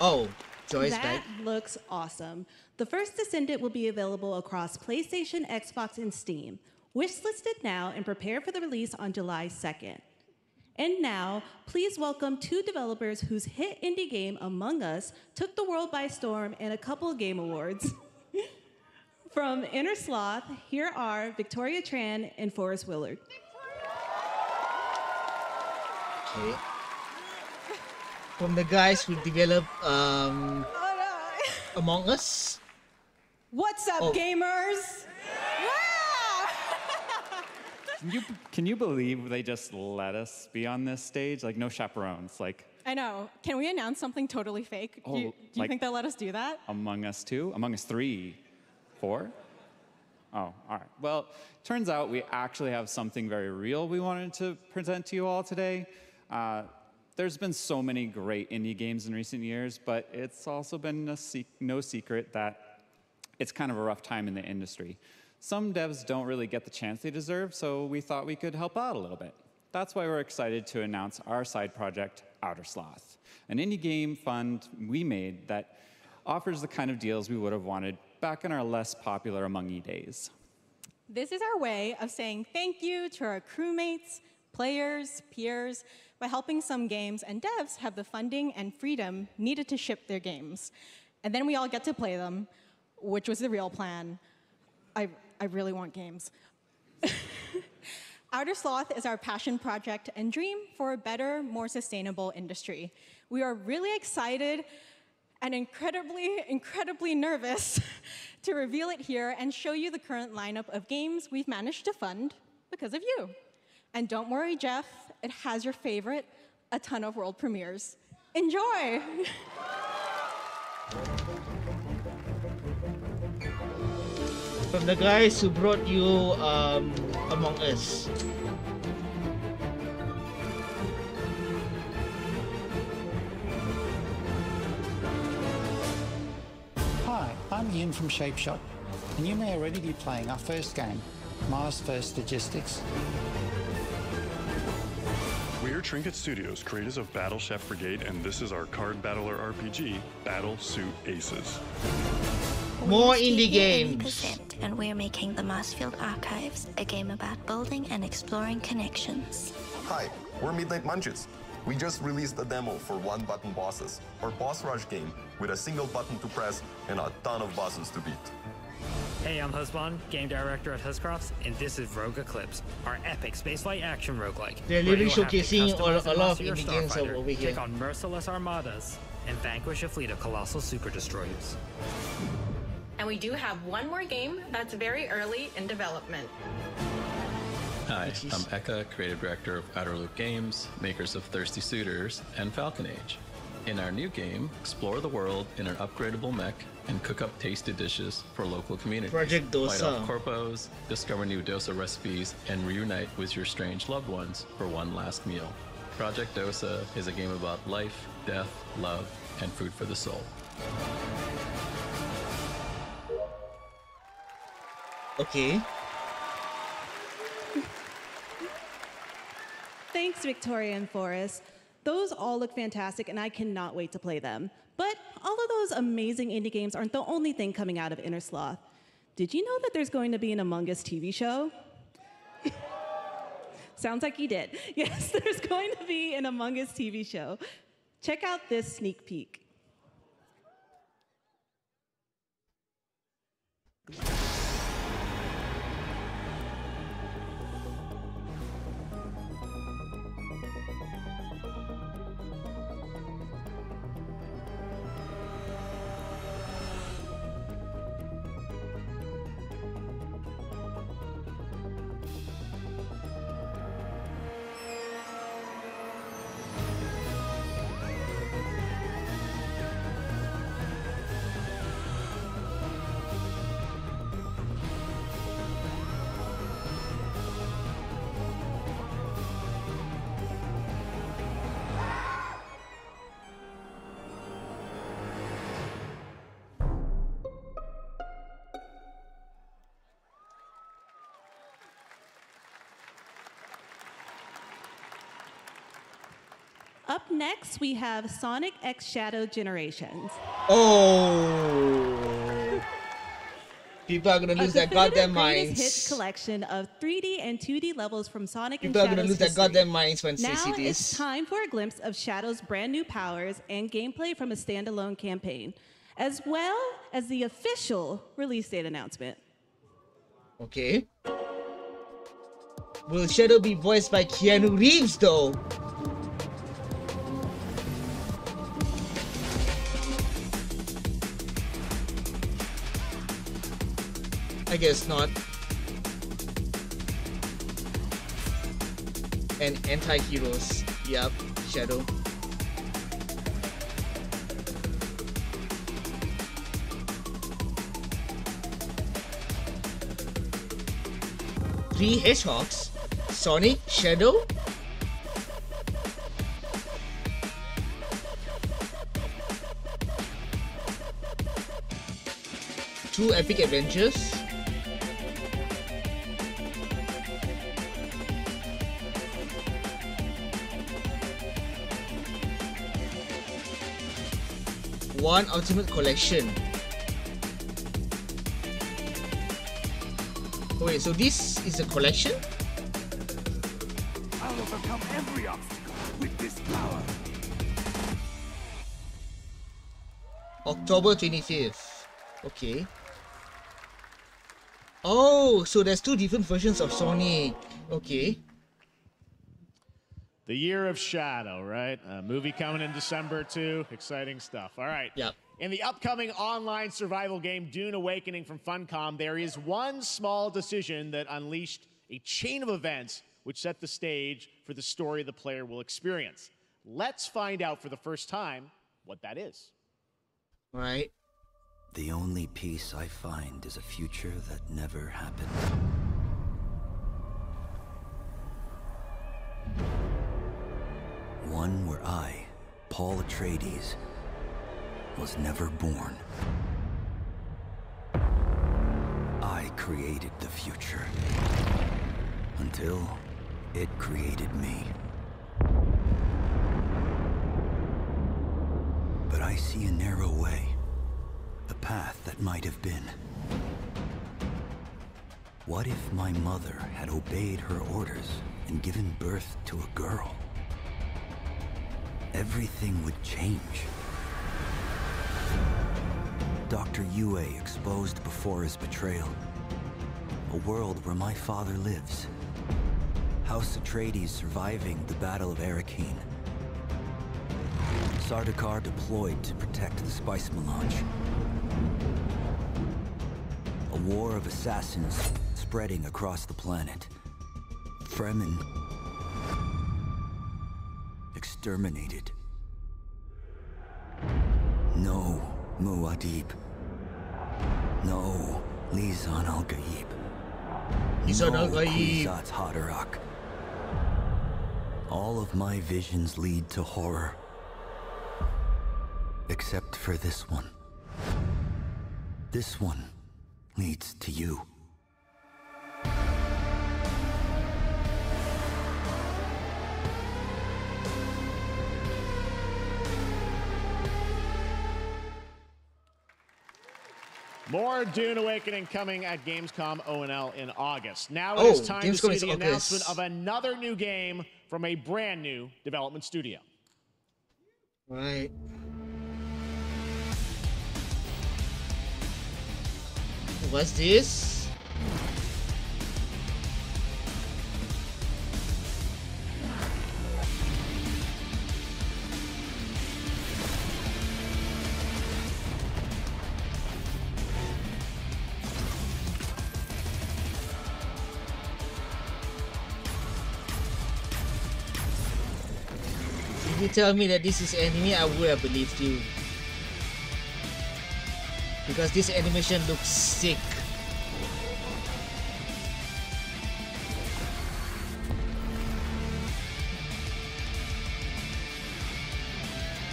Oh, Joy's back. That looks awesome. The First Descendant will be available across PlayStation, Xbox, and Steam. Wishlist it now and prepare for the release on July 2nd. And now, please welcome two developers whose hit indie game, Among Us, took the world by storm and a couple Game Awards. From Inner Sloth, here are Victoria Tran and Forrest Willard. Okay. From the guys who develop Among Us. What's up, gamers? Yeah! Can you believe they just let us be on this stage? Like, no chaperones. Like, I know. Can we announce something totally fake? Oh, do you like, think they'll let us do that? Among Us 2? Among Us 3? 4? Oh, all right. Well, turns out we actually have something very real we wanted to present to you all today. There's been so many great indie games in recent years, but it's also been no secret that it's kind of a rough time in the industry. Some devs don't really get the chance they deserve, so we thought we could help out a little bit. That's why we're excited to announce our side project, Outer Sloth, an indie game fund we made that offers the kind of deals we would have wanted back in our less popular Among E days. This is our way of saying thank you to our crewmates, players, peers, by helping some games and devs have the funding and freedom needed to ship their games. And then we all get to play them, which was the real plan. I really want games. Outer Sloth is our passion project and dream for a better, more sustainable industry. We are really excited and incredibly nervous to reveal it here and show you the current lineup of games we've managed to fund because of you. And don't worry, Jeff, it has your favorite, a ton of world premieres. Enjoy! From the guys who brought you Among Us. Hi, I'm Ian from ShapeShot, and you may already be playing our first game, Mars First Logistics. We're Trinket Studios, creators of Battle Chef Brigade, and this is our card battler RPG, Battle Suit Aces. More indie games. And we're making the Mossfield Archives, a game about building and exploring connections. Hi, we're Midnight Munches. We just released a demo for one-button bosses, our boss rush game with a single button to press and a ton of bosses to beat. Hey, I'm Husband, game director at Huscrofts, and this is Rogue Eclipse, our epic spaceflight action roguelike. They're literally showcasing a lot of indie games over here. Take on merciless armadas and vanquish a fleet of colossal super destroyers. And we do have one more game that's very early in development. Hi, I'm Eka, creative director of Outer Loop Games, makers of Thirsty Suitors and Falcon Age. In our new game, explore the world in an upgradable mech and cook up tasty dishes for local communities. Project Dosa. Fight off corpos, discover new dosa recipes, and reunite with your strange loved ones for one last meal. Project Dosa is a game about life, death, love, and food for the soul. Okay. Thanks, Victoria and Forrest. Those all look fantastic, and I cannot wait to play them. But all of those amazing indie games aren't the only thing coming out of Inner Sloth. Did you know that there's going to be an Among Us TV show? Sounds like you did. Yes, there's going to be an Among Us TV show. Check out this sneak peek. Up next, we have Sonic X Shadow Generations. Oh! People are going to lose their goddamn minds. Hit collection of 3D and 2D levels from Sonic and Shadows. People are going to lose their goddamn minds when they see this. It's time for a glimpse of Shadow's brand new powers and gameplay from a standalone campaign, as well as the official release date announcement. Okay. Will Shadow be voiced by Keanu Reeves, though? I guess not. And anti-heroes. Yep, Shadow. Three hedgehogs? Sonic? Shadow? Two epic adventures? One ultimate collection. Wait, so this is a collection? I'll overcome every obstacle with this power. October 25th. Okay. Oh, so there's two different versions of Sonic. Okay. The Year of Shadow, right? A movie coming in December, too. Exciting stuff. All right. Yep. In the upcoming online survival game Dune Awakening from Funcom, there is one small decision that unleashed a chain of events which set the stage for the story the player will experience. Let's find out for the first time what that is. All right. The only peace I find is a future that never happened. One where I, Paul Atreides, was never born. I created the future. Until it created me. But I see a narrow way. The path that might have been. What if my mother had obeyed her orders and given birth to a girl? Everything would change. Dr. Yue exposed before his betrayal. A world where my father lives. House Atreides surviving the Battle of Arakeen. Sardaukar deployed to protect the Spice Melange. A war of assassins spreading across the planet. Fremen exterminated. No Muad'Dib. No Lisan al-Ghaib. No Kwisatz Haderach. All of my visions lead to horror. Except for this one. This one leads to you. More Dune Awakening coming at Gamescom ONL in August. Now it is time to see the announcement of another new game from a brand new development studio. Right. What's this? If you tell me that this is anime, I would have believed you. Because this animation looks sick.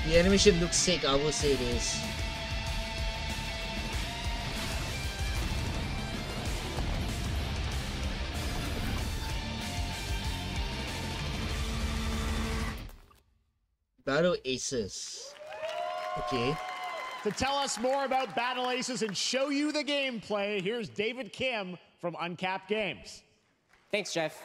The animation looks sick, I will say this. Battle Aces. Okay. To tell us more about Battle Aces and show you the gameplay, here's David Kim from Uncapped Games. Thanks, Jeff.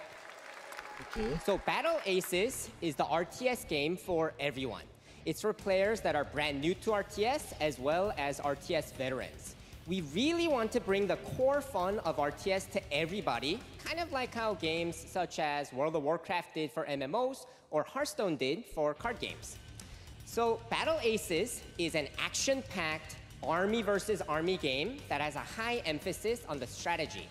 Okay. So Battle Aces is the RTS game for everyone. It's for players that are brand new to RTS as well as RTS veterans. We really want to bring the core fun of RTS to everybody, kind of like how games such as World of Warcraft did for MMOs or Hearthstone did for card games. So Battle Aces is an action-packed army versus army game that has a high emphasis on the strategy.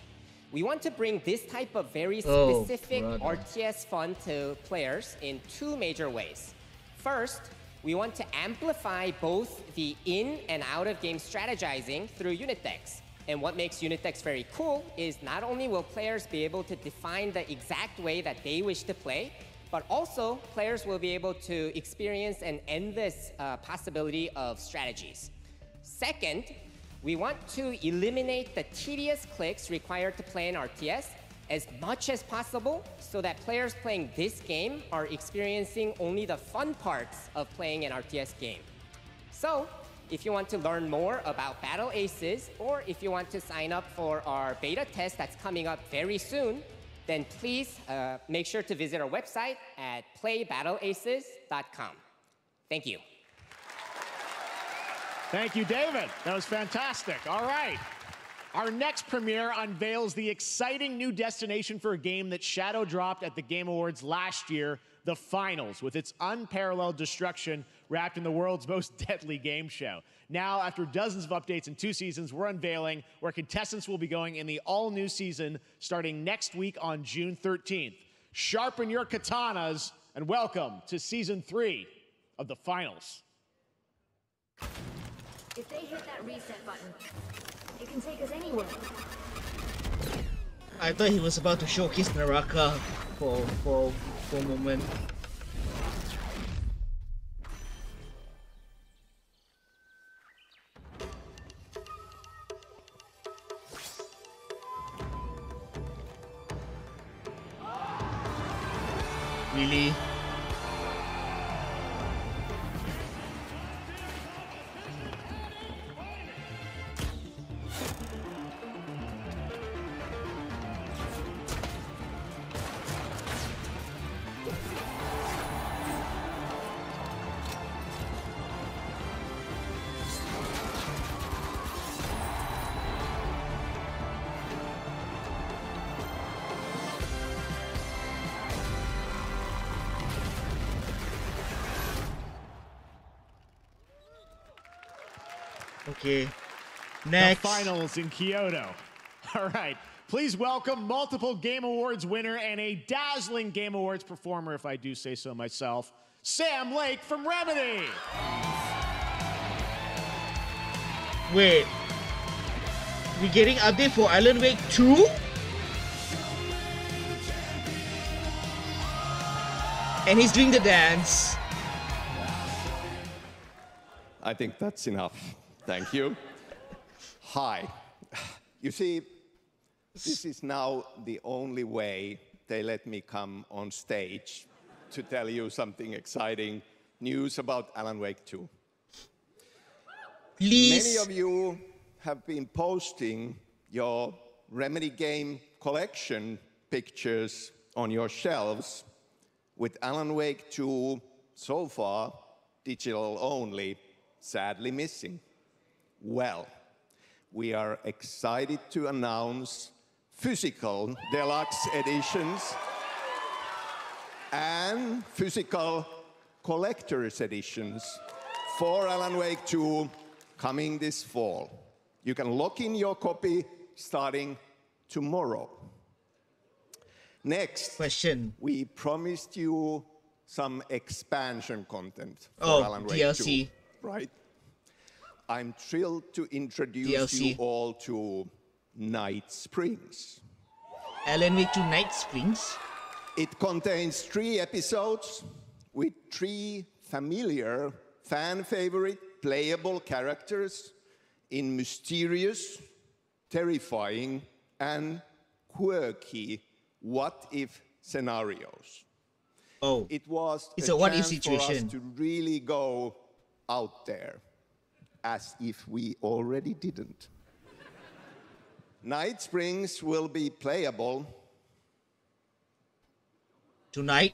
We want to bring this type of very specific RTS fun to players in two major ways. First, we want to amplify both the in and out of game strategizing through unit decks. And what makes unit decks very cool is not only will players be able to define the exact way that they wish to play, but also players will be able to experience an endless possibility of strategies. Second, we want to eliminate the tedious clicks required to play an RTS as much as possible so that players playing this game are experiencing only the fun parts of playing an RTS game. So, if you want to learn more about Battle Aces, or if you want to sign up for our beta test that's coming up very soon, then please make sure to visit our website at playbattleaces.com. Thank you. Thank you, David. That was fantastic. All right. Our next premiere unveils the exciting new destination for a game that shadow dropped at the Game Awards last year, The Finals, with its unparalleled destruction, wrapped in the world's most deadly game show. Now, after dozens of updates and 2 seasons, we're unveiling where contestants will be going in the all-new season starting next week on June 13th. Sharpen your katanas, and welcome to Season 3 of The Finals. If they hit that reset button, it can take us anywhere. I thought he was about to showcase Naraka for a moment. Really? Okay. Next. The finals in Kyoto. All right. Please welcome multiple Game Awards winner and a dazzling Game Awards performer, if I do say so myself, Sam Lake from Remedy. Wait. We're getting update for Alan Wake 2? And he's doing the dance. I think that's enough. Thank you. Hi. You see, this is now the only way they let me come on stage to tell you something exciting news about Alan Wake 2. Please. Many of you have been posting your Remedy game collection pictures on your shelves with Alan Wake 2, so far, digital only, sadly missing. Well, we are excited to announce physical deluxe editions and physical collector's editions for Alan Wake 2 coming this fall. You can lock in your copy starting tomorrow. Next question. We promised you some expansion content for Alan Wake DLC. 2, right? I'm thrilled to introduce you all to Night Springs. Alan Wake 2 Night Springs? It contains 3 episodes with 3 familiar, fan-favorite, playable characters in mysterious, terrifying, and quirky what-if scenarios. Oh, it was a what-if situation for us to really go out there. As if we already didn't. Night Springs will be playable tonight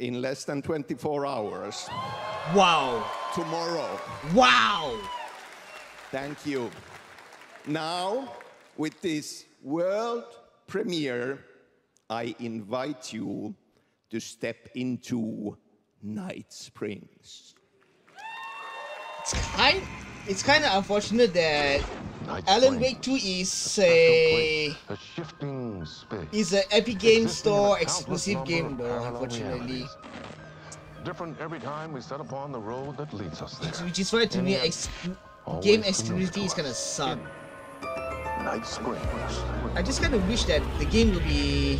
in less than 24 hours. Wow. Tomorrow. Wow. Thank you. Now, with this world premiere, I invite you to step into Night Springs. It's kind of unfortunate that Alan Wake 2 is an Epic Games Store exclusive game, though, unfortunately. Different every time we set upon the road that leads us there. Which is why, to me, game exclusivity is kind of suck. I just kind of wish that the game would be.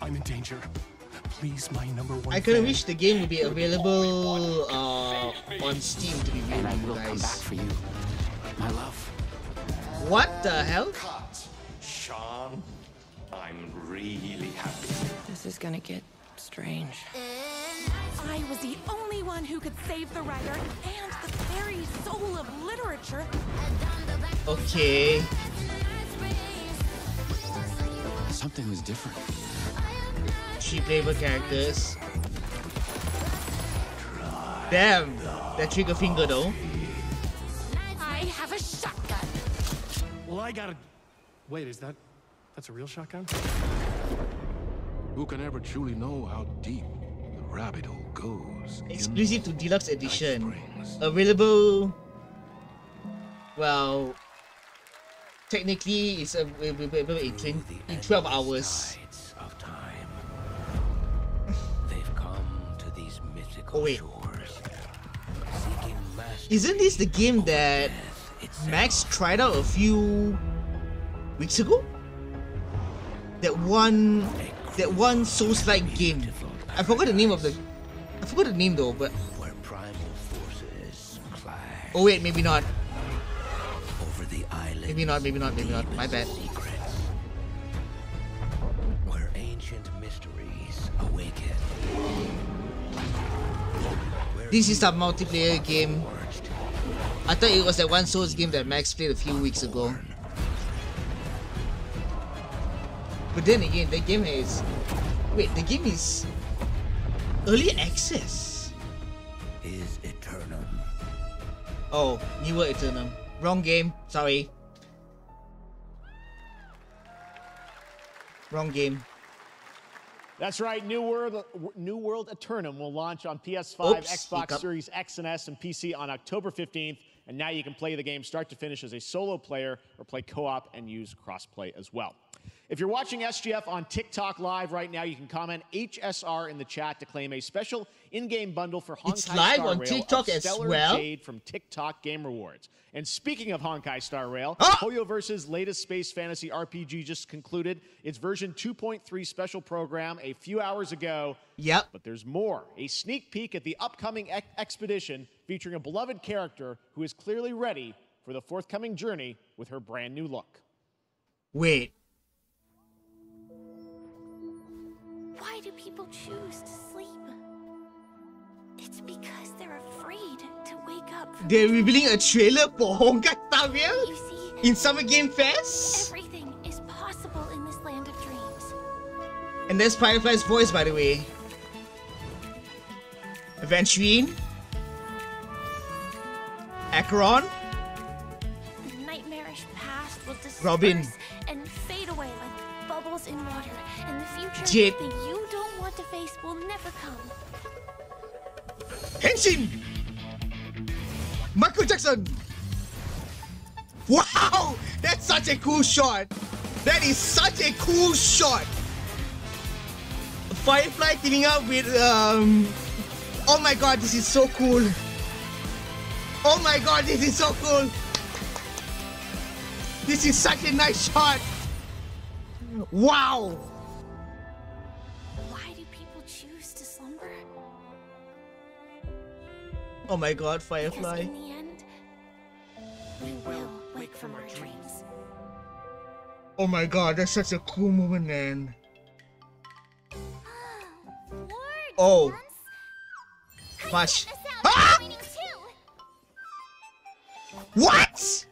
I'm in danger. Please, my number one I kind of wish the game would be available on Steam, to be really nice. What the hell? Cut. Sean, I'm really happy. This is gonna get strange. I was the only one who could save the writer and the very soul of literature. Okay. Something was different. 3 playable characters. Damn, that trigger finger though. I have a shotgun. Well, I gotta. Wait, is that? That's a real shotgun? Who can ever truly know how deep the rabbit hole goes. Exclusive to Deluxe Edition. Available. Well, technically, it's available in 12 hours. Of time. They've come to these mythical shores. Isn't this the game that Max tried out a few weeks ago? That one Souls-like game. I forgot the name of the. I forgot the name though, but. Oh wait, maybe not. Maybe not. Maybe not. Maybe not. My bad. Where ancient mysteries awaken. This is a multiplayer game. I thought it was that one Souls game that Max played a few weeks ago. But then again, the game is... Wait, the game is... Early access? Is Eternum. Oh, newer Eternum. Wrong game, sorry. Wrong game. That's right, New World Eternum will launch on PS5, Xbox Series X and S, and PC on October 15th. And now you can play the game start to finish as a solo player or play co-op and use cross-play as well. If you're watching SGF on TikTok live right now, you can comment HSR in the chat to claim a special in-game bundle for Honkai Star Rail. It's live on TikTok as well. Jade from TikTok Game Rewards. And speaking of Honkai Star Rail, HoYoverse's latest space fantasy RPG just concluded its version 2.3 special program a few hours ago. Yep. But there's more. A sneak peek at the upcoming expedition featuring a beloved character who is clearly ready for the forthcoming journey with her brand new look. Wait. Why do people choose to sleep? It's because they're afraid to wake up. They're revealing a trailer for Honkai Star Rail in Summer Game Fest? Everything is possible in this land of dreams. And there's Firefly's voice, by the way. Aventurine. Acheron. The nightmarish past will disperse Robin. And fade away like bubbles in water. And the future that you don't want to face will never come. Henshin! Michael Jackson! Wow! That's such a cool shot! That is such a cool shot! Firefly teaming up with oh my god, this is so cool! Oh my god, this is so cool! This is such a nice shot! Wow! Oh my god, Firefly. Because in the end, we will wake from our dreams. Oh my god, that's such a cool moment, man. Oh. Much. Ah! What?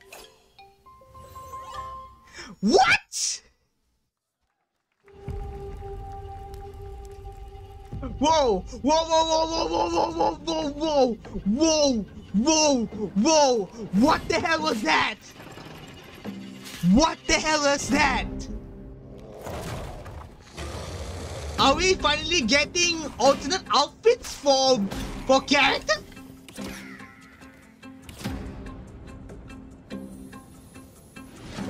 What? Whoa! Whoa! Whoa! Whoa! Whoa! Whoa! Whoa! Whoa! Whoa! Whoa! What the hell was that? What the hell is that? Are we finally getting alternate outfits for characters?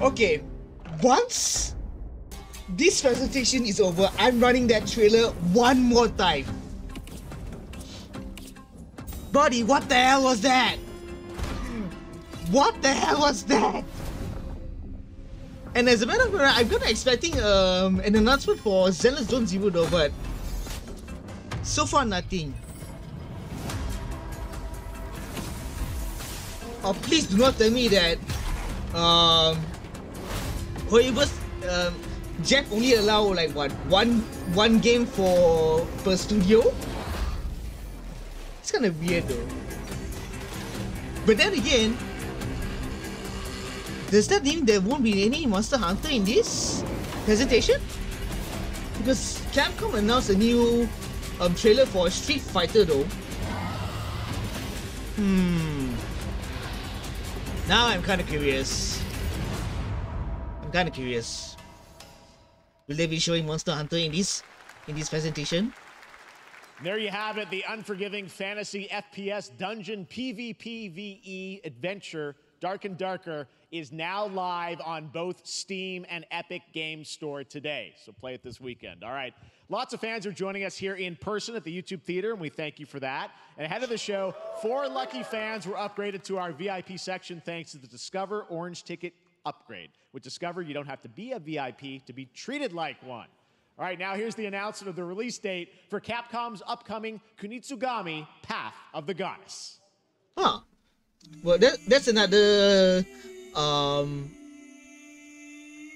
Okay, once this presentation is over, I'm running that trailer one more time. Buddy, what the hell was that? What the hell was that? And as a matter of fact, I'm kind of expecting an announcement for Zelda's Zone Zero though, but so far nothing. Oh, please do not tell me that Jeff only allow like what one game for per studio. It's kind of weird though. But then again, does that mean there won't be any Monster Hunter in this presentation? Because Capcom announced a new trailer for Street Fighter though. Now I'm kind of curious. Will they be showing Monster Hunter in this presentation? There you have it, the unforgiving fantasy FPS dungeon PvPVE adventure, Dark and Darker, is now live on both Steam and Epic Games Store today. So play it this weekend. All right. Lots of fans are joining us here in person at the YouTube Theater, and we thank you for that. And ahead of the show, 4 lucky fans were upgraded to our VIP section thanks to the Discover Orange Ticket upgrade. With Discover, you don't have to be a VIP to be treated like one. All right, now here's the announcement of the release date for Capcom's upcoming Kunitsugami Path of the Goddess. Huh. Well, that's another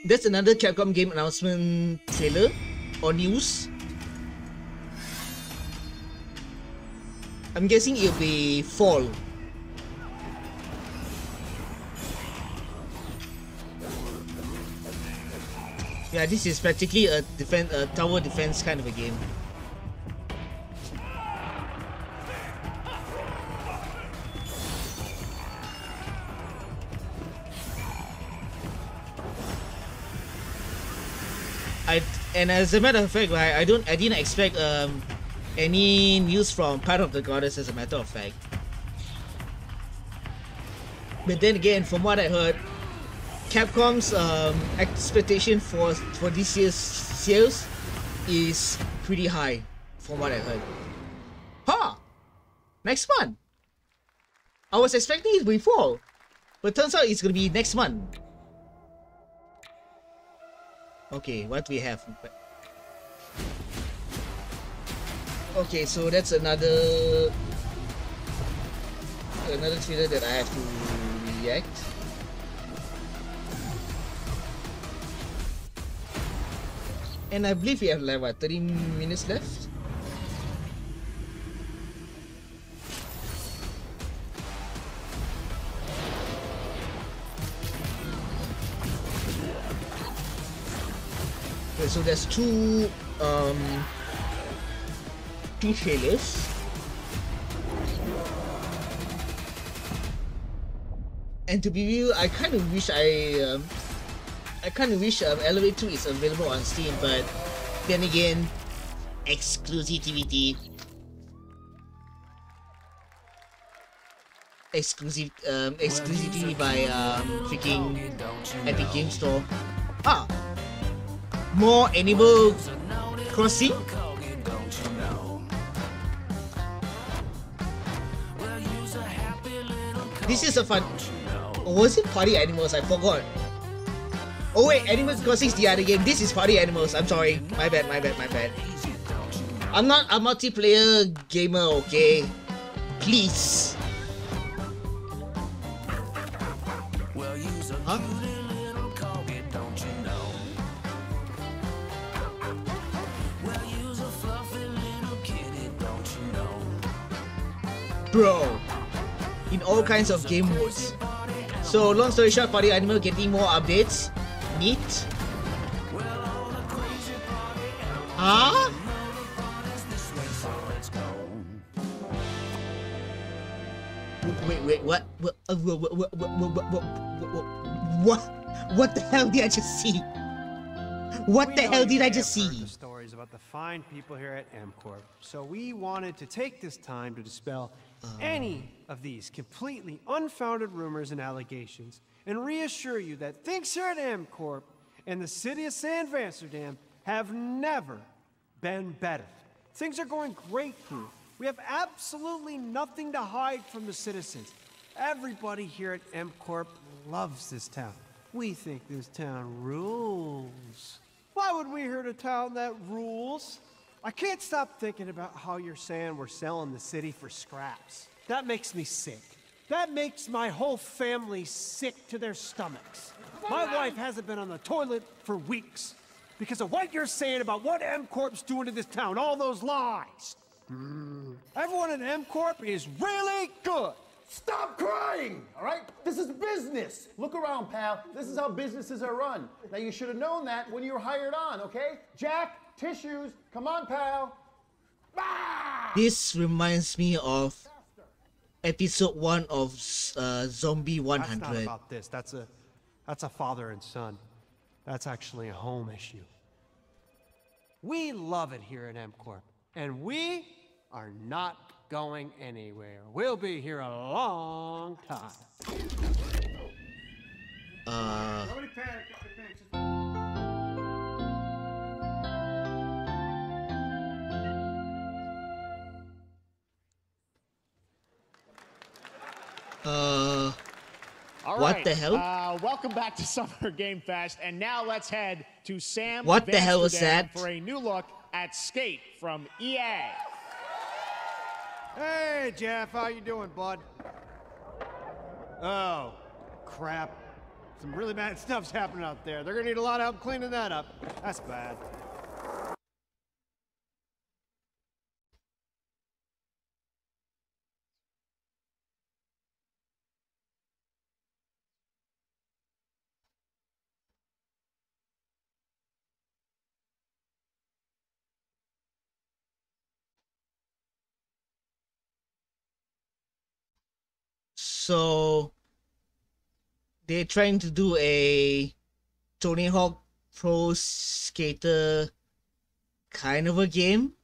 Capcom game announcement trailer or news. I'm guessing it'll be fall. Yeah, this is practically a defense, a tower defense kind of a game. And as a matter of fact, I didn't expect any news from Path of the Goddess. As a matter of fact, but then again, from what I heard, Capcom's expectation for this year's sales is pretty high. From what I heard, huh? Next month. I was expecting it before, but turns out it's gonna be next month. Okay, what we have? Okay, so that's another trailer that I have to react. And I believe we have like what, 30 minutes left? So there's two trailers, and to be real, I kind of wish Elevate 2 is available on Steam, but then again, exclusivity by freaking Epic Games Store. Ah. More Animal Crossing? This is a fun... Or was it Party Animals? I forgot. Oh wait, Animal Crossing is the other game. This is Party Animals. I'm sorry. My bad. I'm not a multiplayer gamer, okay? Please. Huh? Bro, in all kinds of game modes. So long story short, Party Animal getting more updates. Neat. Huh? Wait, what? What the hell did I just see? What the hell did I just see? Stories about the fine people here at MCorp. So we wanted to take this time to dispel any of these completely unfounded rumors and allegations, and reassure you that things here at MCorp and the city of San Vansterdam have never been better. Things are going great here. We have absolutely nothing to hide from the citizens. Everybody here at MCorp loves this town. We think this town rules. Why would we hurt a town that rules? I can't stop thinking about how you're saying we're selling the city for scraps. That makes me sick. That makes my whole family sick to their stomachs. My wife hasn't been on the toilet for weeks because of what you're saying about what MCorp's doing to this town, all those lies. Everyone at MCorp is really good. Stop crying, all right? This is business. Look around, pal. This is how businesses are run. Now, you should have known that when you were hired on, okay? Jack. Tissues, come on, pal. Ah! This reminds me of episode 1 of Zombie 100. That's not about this. That's a father and son. That's actually a home issue. We love it here at MCorp, and we are not going anywhere. We'll be here a long time. Nobody panic. Nobody panic. All right. What the hell? Welcome back to Summer Game Fest, and now let's head to Sam. What the hell is that? For a new look at Skate from EA. Hey Jeff, how you doing, bud? Oh, crap! Some really bad stuff's happening out there. They're gonna need a lot of help cleaning that up. That's bad. So they're trying to do a Tony Hawk Pro Skater kind of a game.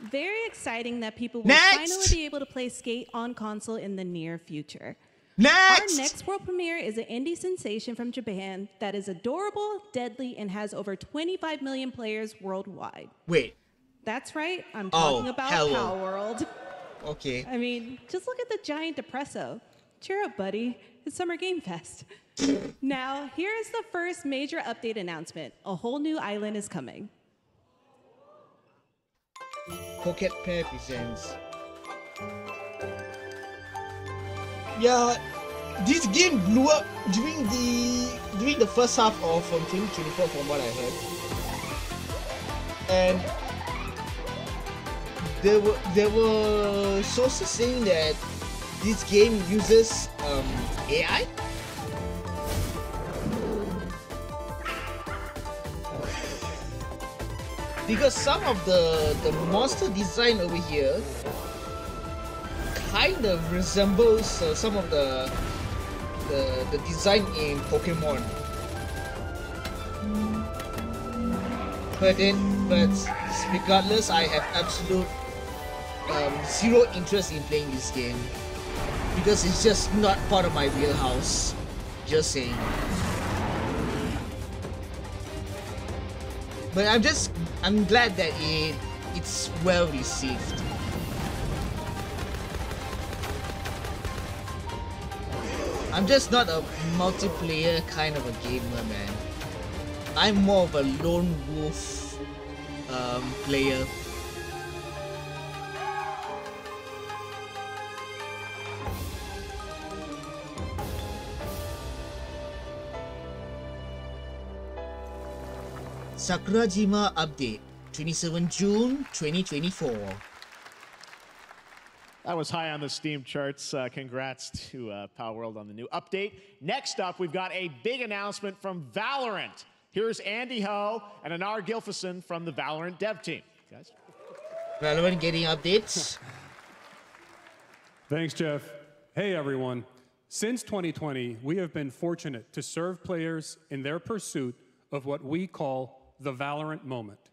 Very exciting that people will finally be able to play Skate on console in the near future. Next! Our next world premiere is an indie sensation from Japan that is adorable, deadly, and has over 25 million players worldwide. Wait. That's right. I'm talking about Power World. Okay. I mean, just look at the giant depresso. Cheer up, buddy. It's Summer Game Fest. Now, here is the first major update announcement. A whole new island is coming. Pocket Pair presents... Yeah, this game blew up during the first half of 2024 from what I heard, and there were sources saying that this game uses AI. Because some of the monster design over here kind of resembles some of the design in Pokemon, but regardless, I have absolute zero interest in playing this game because it's just not part of my wheelhouse. Just saying. But I'm glad that it's well received. I'm just not a multiplayer kind of a gamer, man. I'm more of a lone wolf player. Sakurajima update, 27 June 2024. That was high on the Steam charts. Congrats to Power World on the new update. Next up, we've got a big announcement from Valorant. Here's Andy Ho and Anar Gylfason from the Valorant dev team. Guys, Valorant getting updates. Thanks, Jeff. Hey, everyone. Since 2020, we have been fortunate to serve players in their pursuit of what we call the Valorant moment.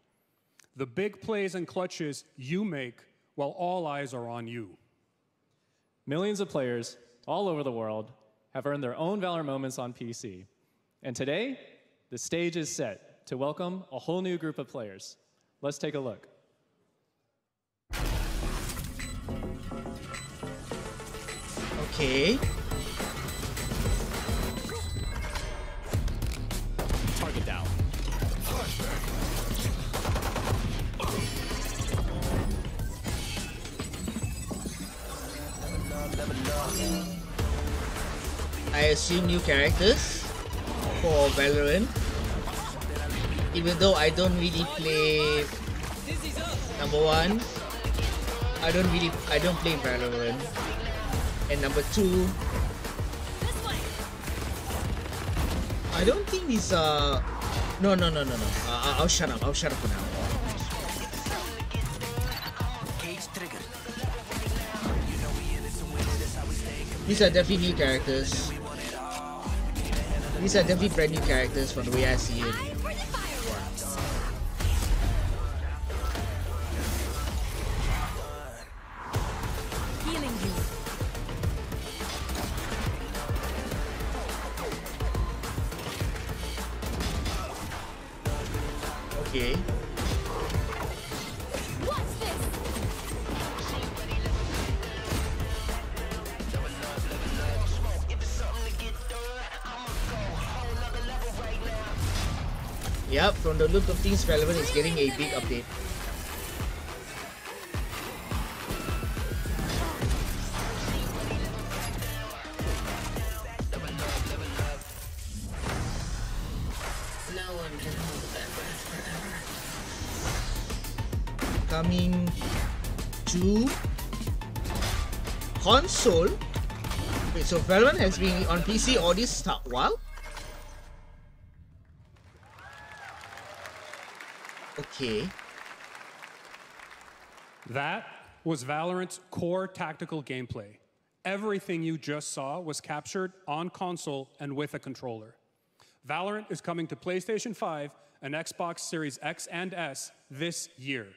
The big plays and clutches you make while all eyes are on you. Millions of players all over the world have earned their own Valorant moments on PC. And today, the stage is set to welcome a whole new group of players. Let's take a look. Okay. Target down. I assume new characters for Valorant, even though I don't really play #1. I don't play Valorant, and #2. I don't think these are. No. I'll shut up for now. These are definitely new characters. These are definitely brand new characters from the way I see it. Okay. Yep, from the look of things, Valorant is getting a big update. No one can hold that breath forever. Coming to console. Wait, so Valorant has been on PC all this while? Okay. That was Valorant's core tactical gameplay. Everything you just saw was captured on console and with a controller. Valorant is coming to PlayStation 5 and Xbox Series X and S this year.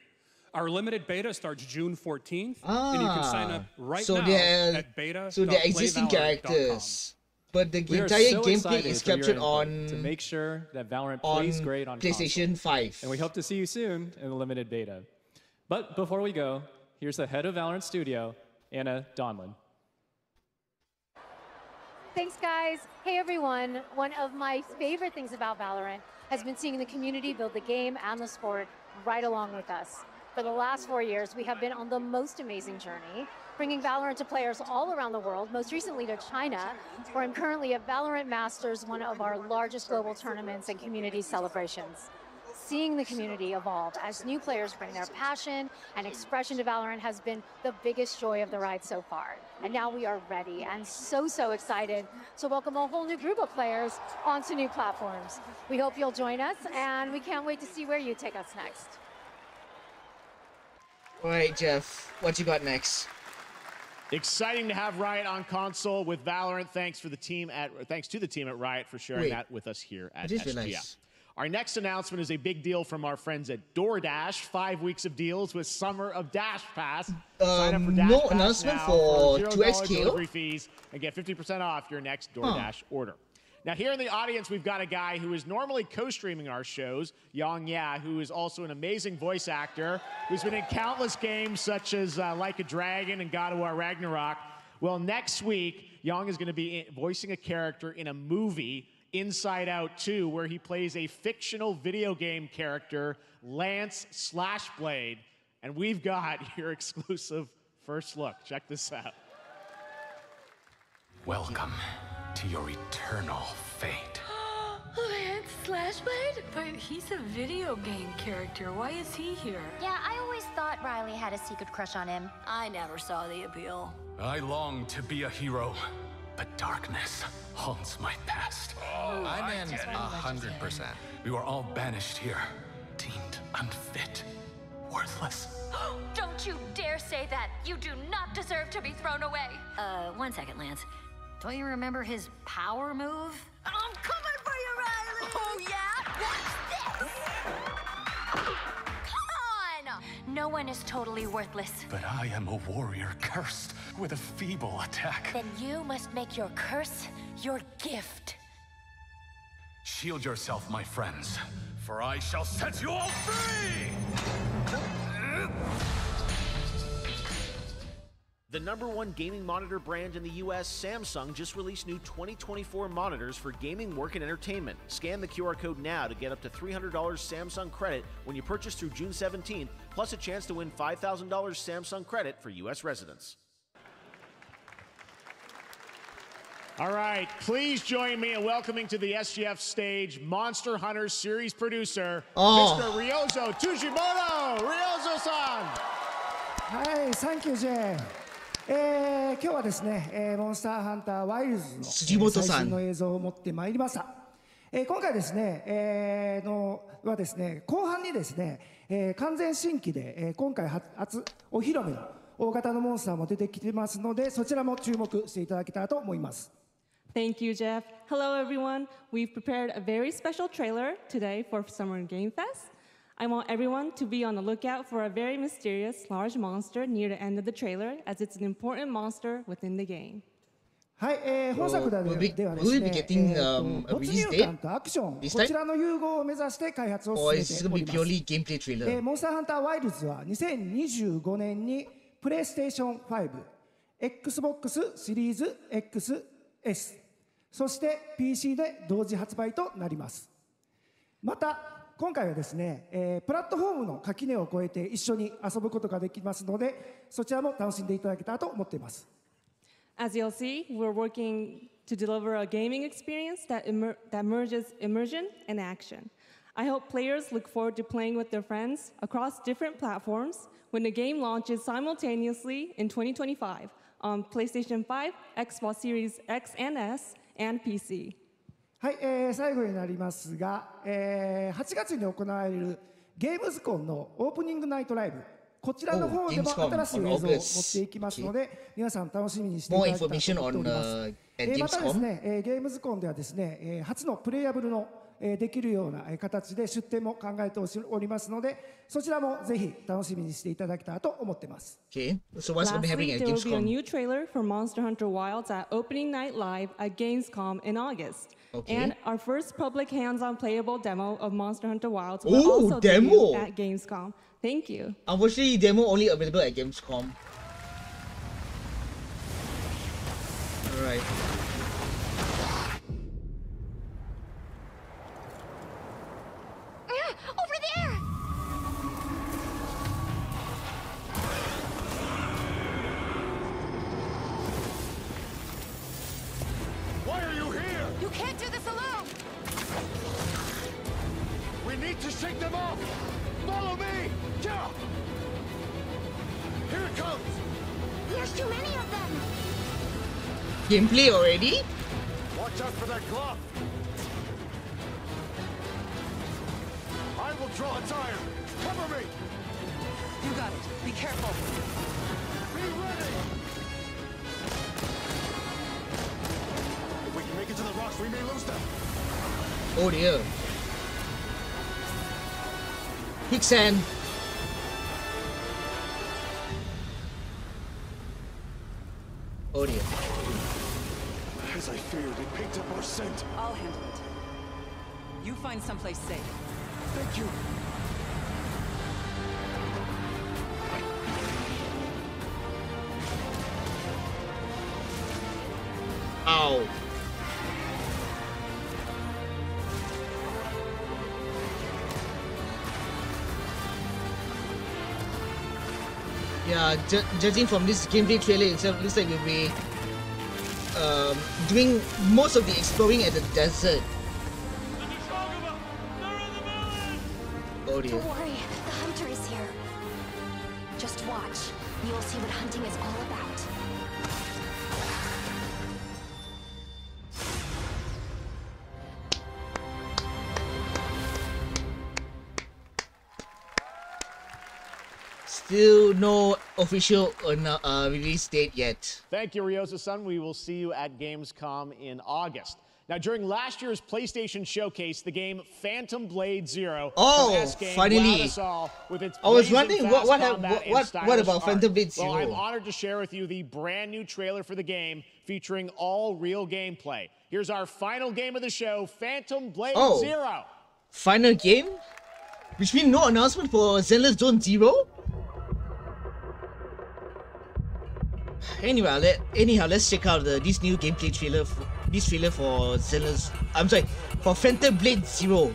Our limited beta starts June 14th, and you can sign up right now at beta.playvalorant.com. So they're existing characters. But the entire gameplay is captured on to make sure that Valorant plays great on PlayStation 5. And we hope to see you soon in the limited beta. But before we go, here's the head of Valorant Studio, Anna Donlin. Thanks, guys. Hey, everyone. One of my favorite things about Valorant has been seeing the community build the game and the sport right along with us. For the last 4 years, we have been on the most amazing journey, bringing Valorant to players all around the world, most recently to China, where I'm currently at Valorant Masters, one of our largest global tournaments and community celebrations. Seeing the community evolve as new players bring their passion and expression to Valorant has been the biggest joy of the ride so far. And now we are ready and so excited to welcome a whole new group of players onto new platforms. We hope you'll join us, and we can't wait to see where you take us next. All right, Jeff, what you got next? Exciting to have Riot on console with Valorant. Thanks to the team at Riot for sharing that with us here at SGF. Nice. Our next announcement is a big deal from our friends at DoorDash. 5 weeks of deals with Summer of Dash Pass. Sign up for Dash Pass announcement for $2 delivery fees and get 50% off your next DoorDash order. Now, here in the audience, we've got a guy who is normally co-streaming our shows, Yang Ya, who is also an amazing voice actor, who's been in countless games such as Like a Dragon and God of War Ragnarok. Well, next week, Yang is going to be voicing a character in a movie, Inside Out 2, where he plays a fictional video game character, Lance Slashblade. And we've got your exclusive first look. Check this out. Welcome to your eternal fate. Lance Slashblade? But he's a video game character. Why is he here? Yeah, I always thought Riley had a secret crush on him. I never saw the appeal. I long to be a hero, but darkness haunts my past. Oh, I'm in 100%. We were all banished here, deemed unfit, worthless. Don't you dare say that! You do not deserve to be thrown away! One second, Lance. Don't you remember his power move? I'm coming for you, Riley! Oh, yeah? Watch this! Come on! No one is totally worthless. But I am a warrior cursed with a feeble attack. Then you must make your curse your gift. Shield yourself, my friends, for I shall set you all free! The #1 gaming monitor brand in the US, Samsung, just released new 2024 monitors for gaming, work, and entertainment. Scan the QR code now to get up to $300 Samsung credit when you purchase through June 17th, plus a chance to win $5,000 Samsung credit for US residents. All right, please join me in welcoming to the SGF stage Monster Hunter series producer, Mr. Ryozo Tsuchimoto. Ryozo-san! Hi, thank you, Jay. 今日はですね、モンスターハンターワイルズの最新の映像を持ってまいりました。今回ですね、はですね、後半にですね、完全新規で今回初お披露目の大型のモンスターも出てきてますので、そちらも注目していただけたらと思います。 Thank you, Jeff. Hello, everyone. We've prepared a very special trailer today for Summer Game Fest. I want everyone to be on the lookout for a very mysterious large monster near the end of the trailer, as it's an important monster within the game. Will we be getting a release date this time? Or is this going to be purely gameplay trailer? Monster Hunter Wilds は2025年に PlayStation 5、Xbox シリーズ XS、そして PC で同時発売となります。また今回はですね、プラットフォームの垣根を越えて一緒に遊ぶことができますので、そちらも楽しんでいただけたらと思っています。 As you'll see, we're working to deliver a gaming experience that merges immersion and action. I hope players look forward to playing with their friends across different platforms when the game launches simultaneously in 2025 on PlayStation 5, Xbox Series X and S, and PC. はい、最後になりますが、8月に行われるゲームズコンのオープニングナイトライブ。 こちらの方でも新しい映像を持っていきますので、皆さん楽しみにしていただきたいと思います。またですね、ゲームズコンではですね、初のプレイヤブルのできるような形で出展も考えておりますので、そちらもぜひ楽しみにしていただけたらと思ってます。Okay, so what's going to be happening at Gamescom? Lastly, there will be a new trailer for Monster Hunter Wilds at opening night live at Gamescom in August. Okay. And our first public hands-on playable demo of Monster Hunter Wilds will also debut at Gamescom. Thank you. Unfortunately, demo only available at Gamescom. Alright. Over there! Why are you here? You can't do this alone! We need to shake them off! Follow me! Yeah. Here it comes! There's too many of them! Gameplay already? Watch out for that glove! I will draw its iron! Cover me! You got it. Be careful! Be ready! If we can make it to the rocks, we may lose them! Oh dear. Hickson. Oh dear. As I feared, it picked up our scent. I'll handle it. You find someplace safe. Thank you. Ow. Yeah, judging from this gameplay trailer itself, looks like we'll be doing most of the exploring at the desert. Oh dear. Don't worry, the hunter is here. Just watch, you will see what hunting is all about. Still no official release date yet. Thank you, Ryoza-san. We will see you at Gamescom in August. Now, during last year's PlayStation Showcase, the game Phantom Blade Zero. Oh, finally! I was wondering what about Phantom Blade Zero? Well, I'm honored to share with you the brand new trailer for the game, featuring all real gameplay. Here's our final game of the show, Phantom Blade Zero. Final game? Which means no announcement for Zenless Zone Zero? Anyhow, let's check out this new gameplay trailer. This trailer for Phantom Blade Zero.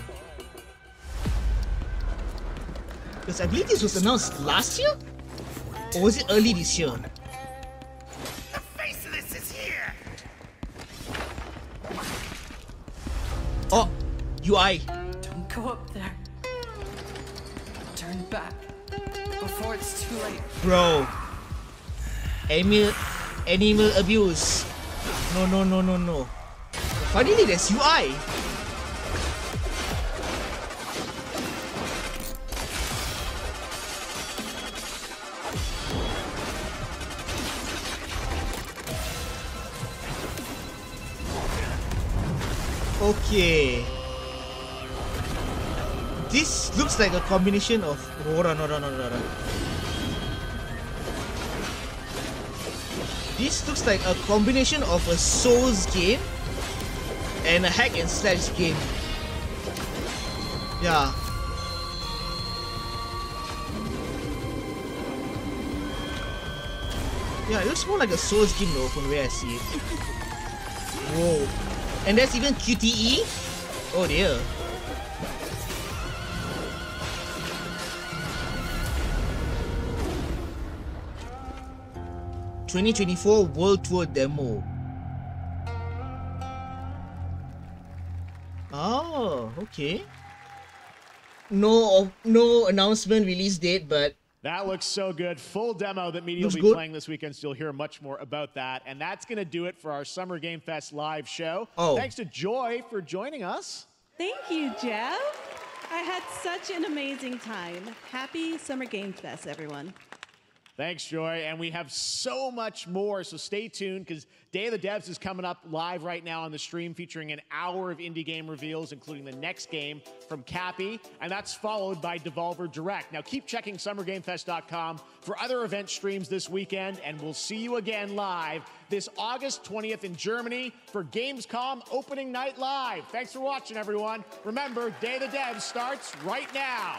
Because I believe this was announced last year, or was it early this year? The faceless is here. Oh, UI. Don't go up there. Turn back before it's too late, bro. Animal abuse. No. Finally, there's UI. Okay. This looks like a combination of... Hold on. This looks like a combination of a Souls game and a hack and slash game. Yeah. Yeah, it looks more like a Souls game though, from the way I see it. Whoa. And that's even QTE? Oh dear. ...2024 World Tour Demo. Oh, okay. No announcement release date, but... That looks so good. Full demo that media will be playing this weekend, so you'll hear much more about that. And that's going to do it for our Summer Game Fest live show. Oh. Thanks to Joy for joining us. Thank you, Jeff. I had such an amazing time. Happy Summer Game Fest, everyone. Thanks, Joy. And we have so much more, so stay tuned, because Day of the Devs is coming up live right now on the stream, featuring an hour of indie game reveals, including the next game from Cappy, and that's followed by Devolver Direct. Now, keep checking SummerGameFest.com for other event streams this weekend, and we'll see you again live this August 20th in Germany for Gamescom Opening Night Live. Thanks for watching, everyone. Remember, Day of the Devs starts right now.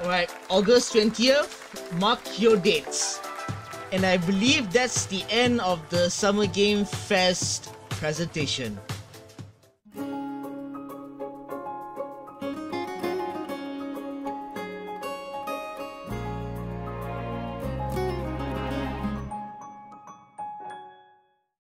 All right, August 20th, mark your dates. And I believe that's the end of the Summer Game Fest presentation.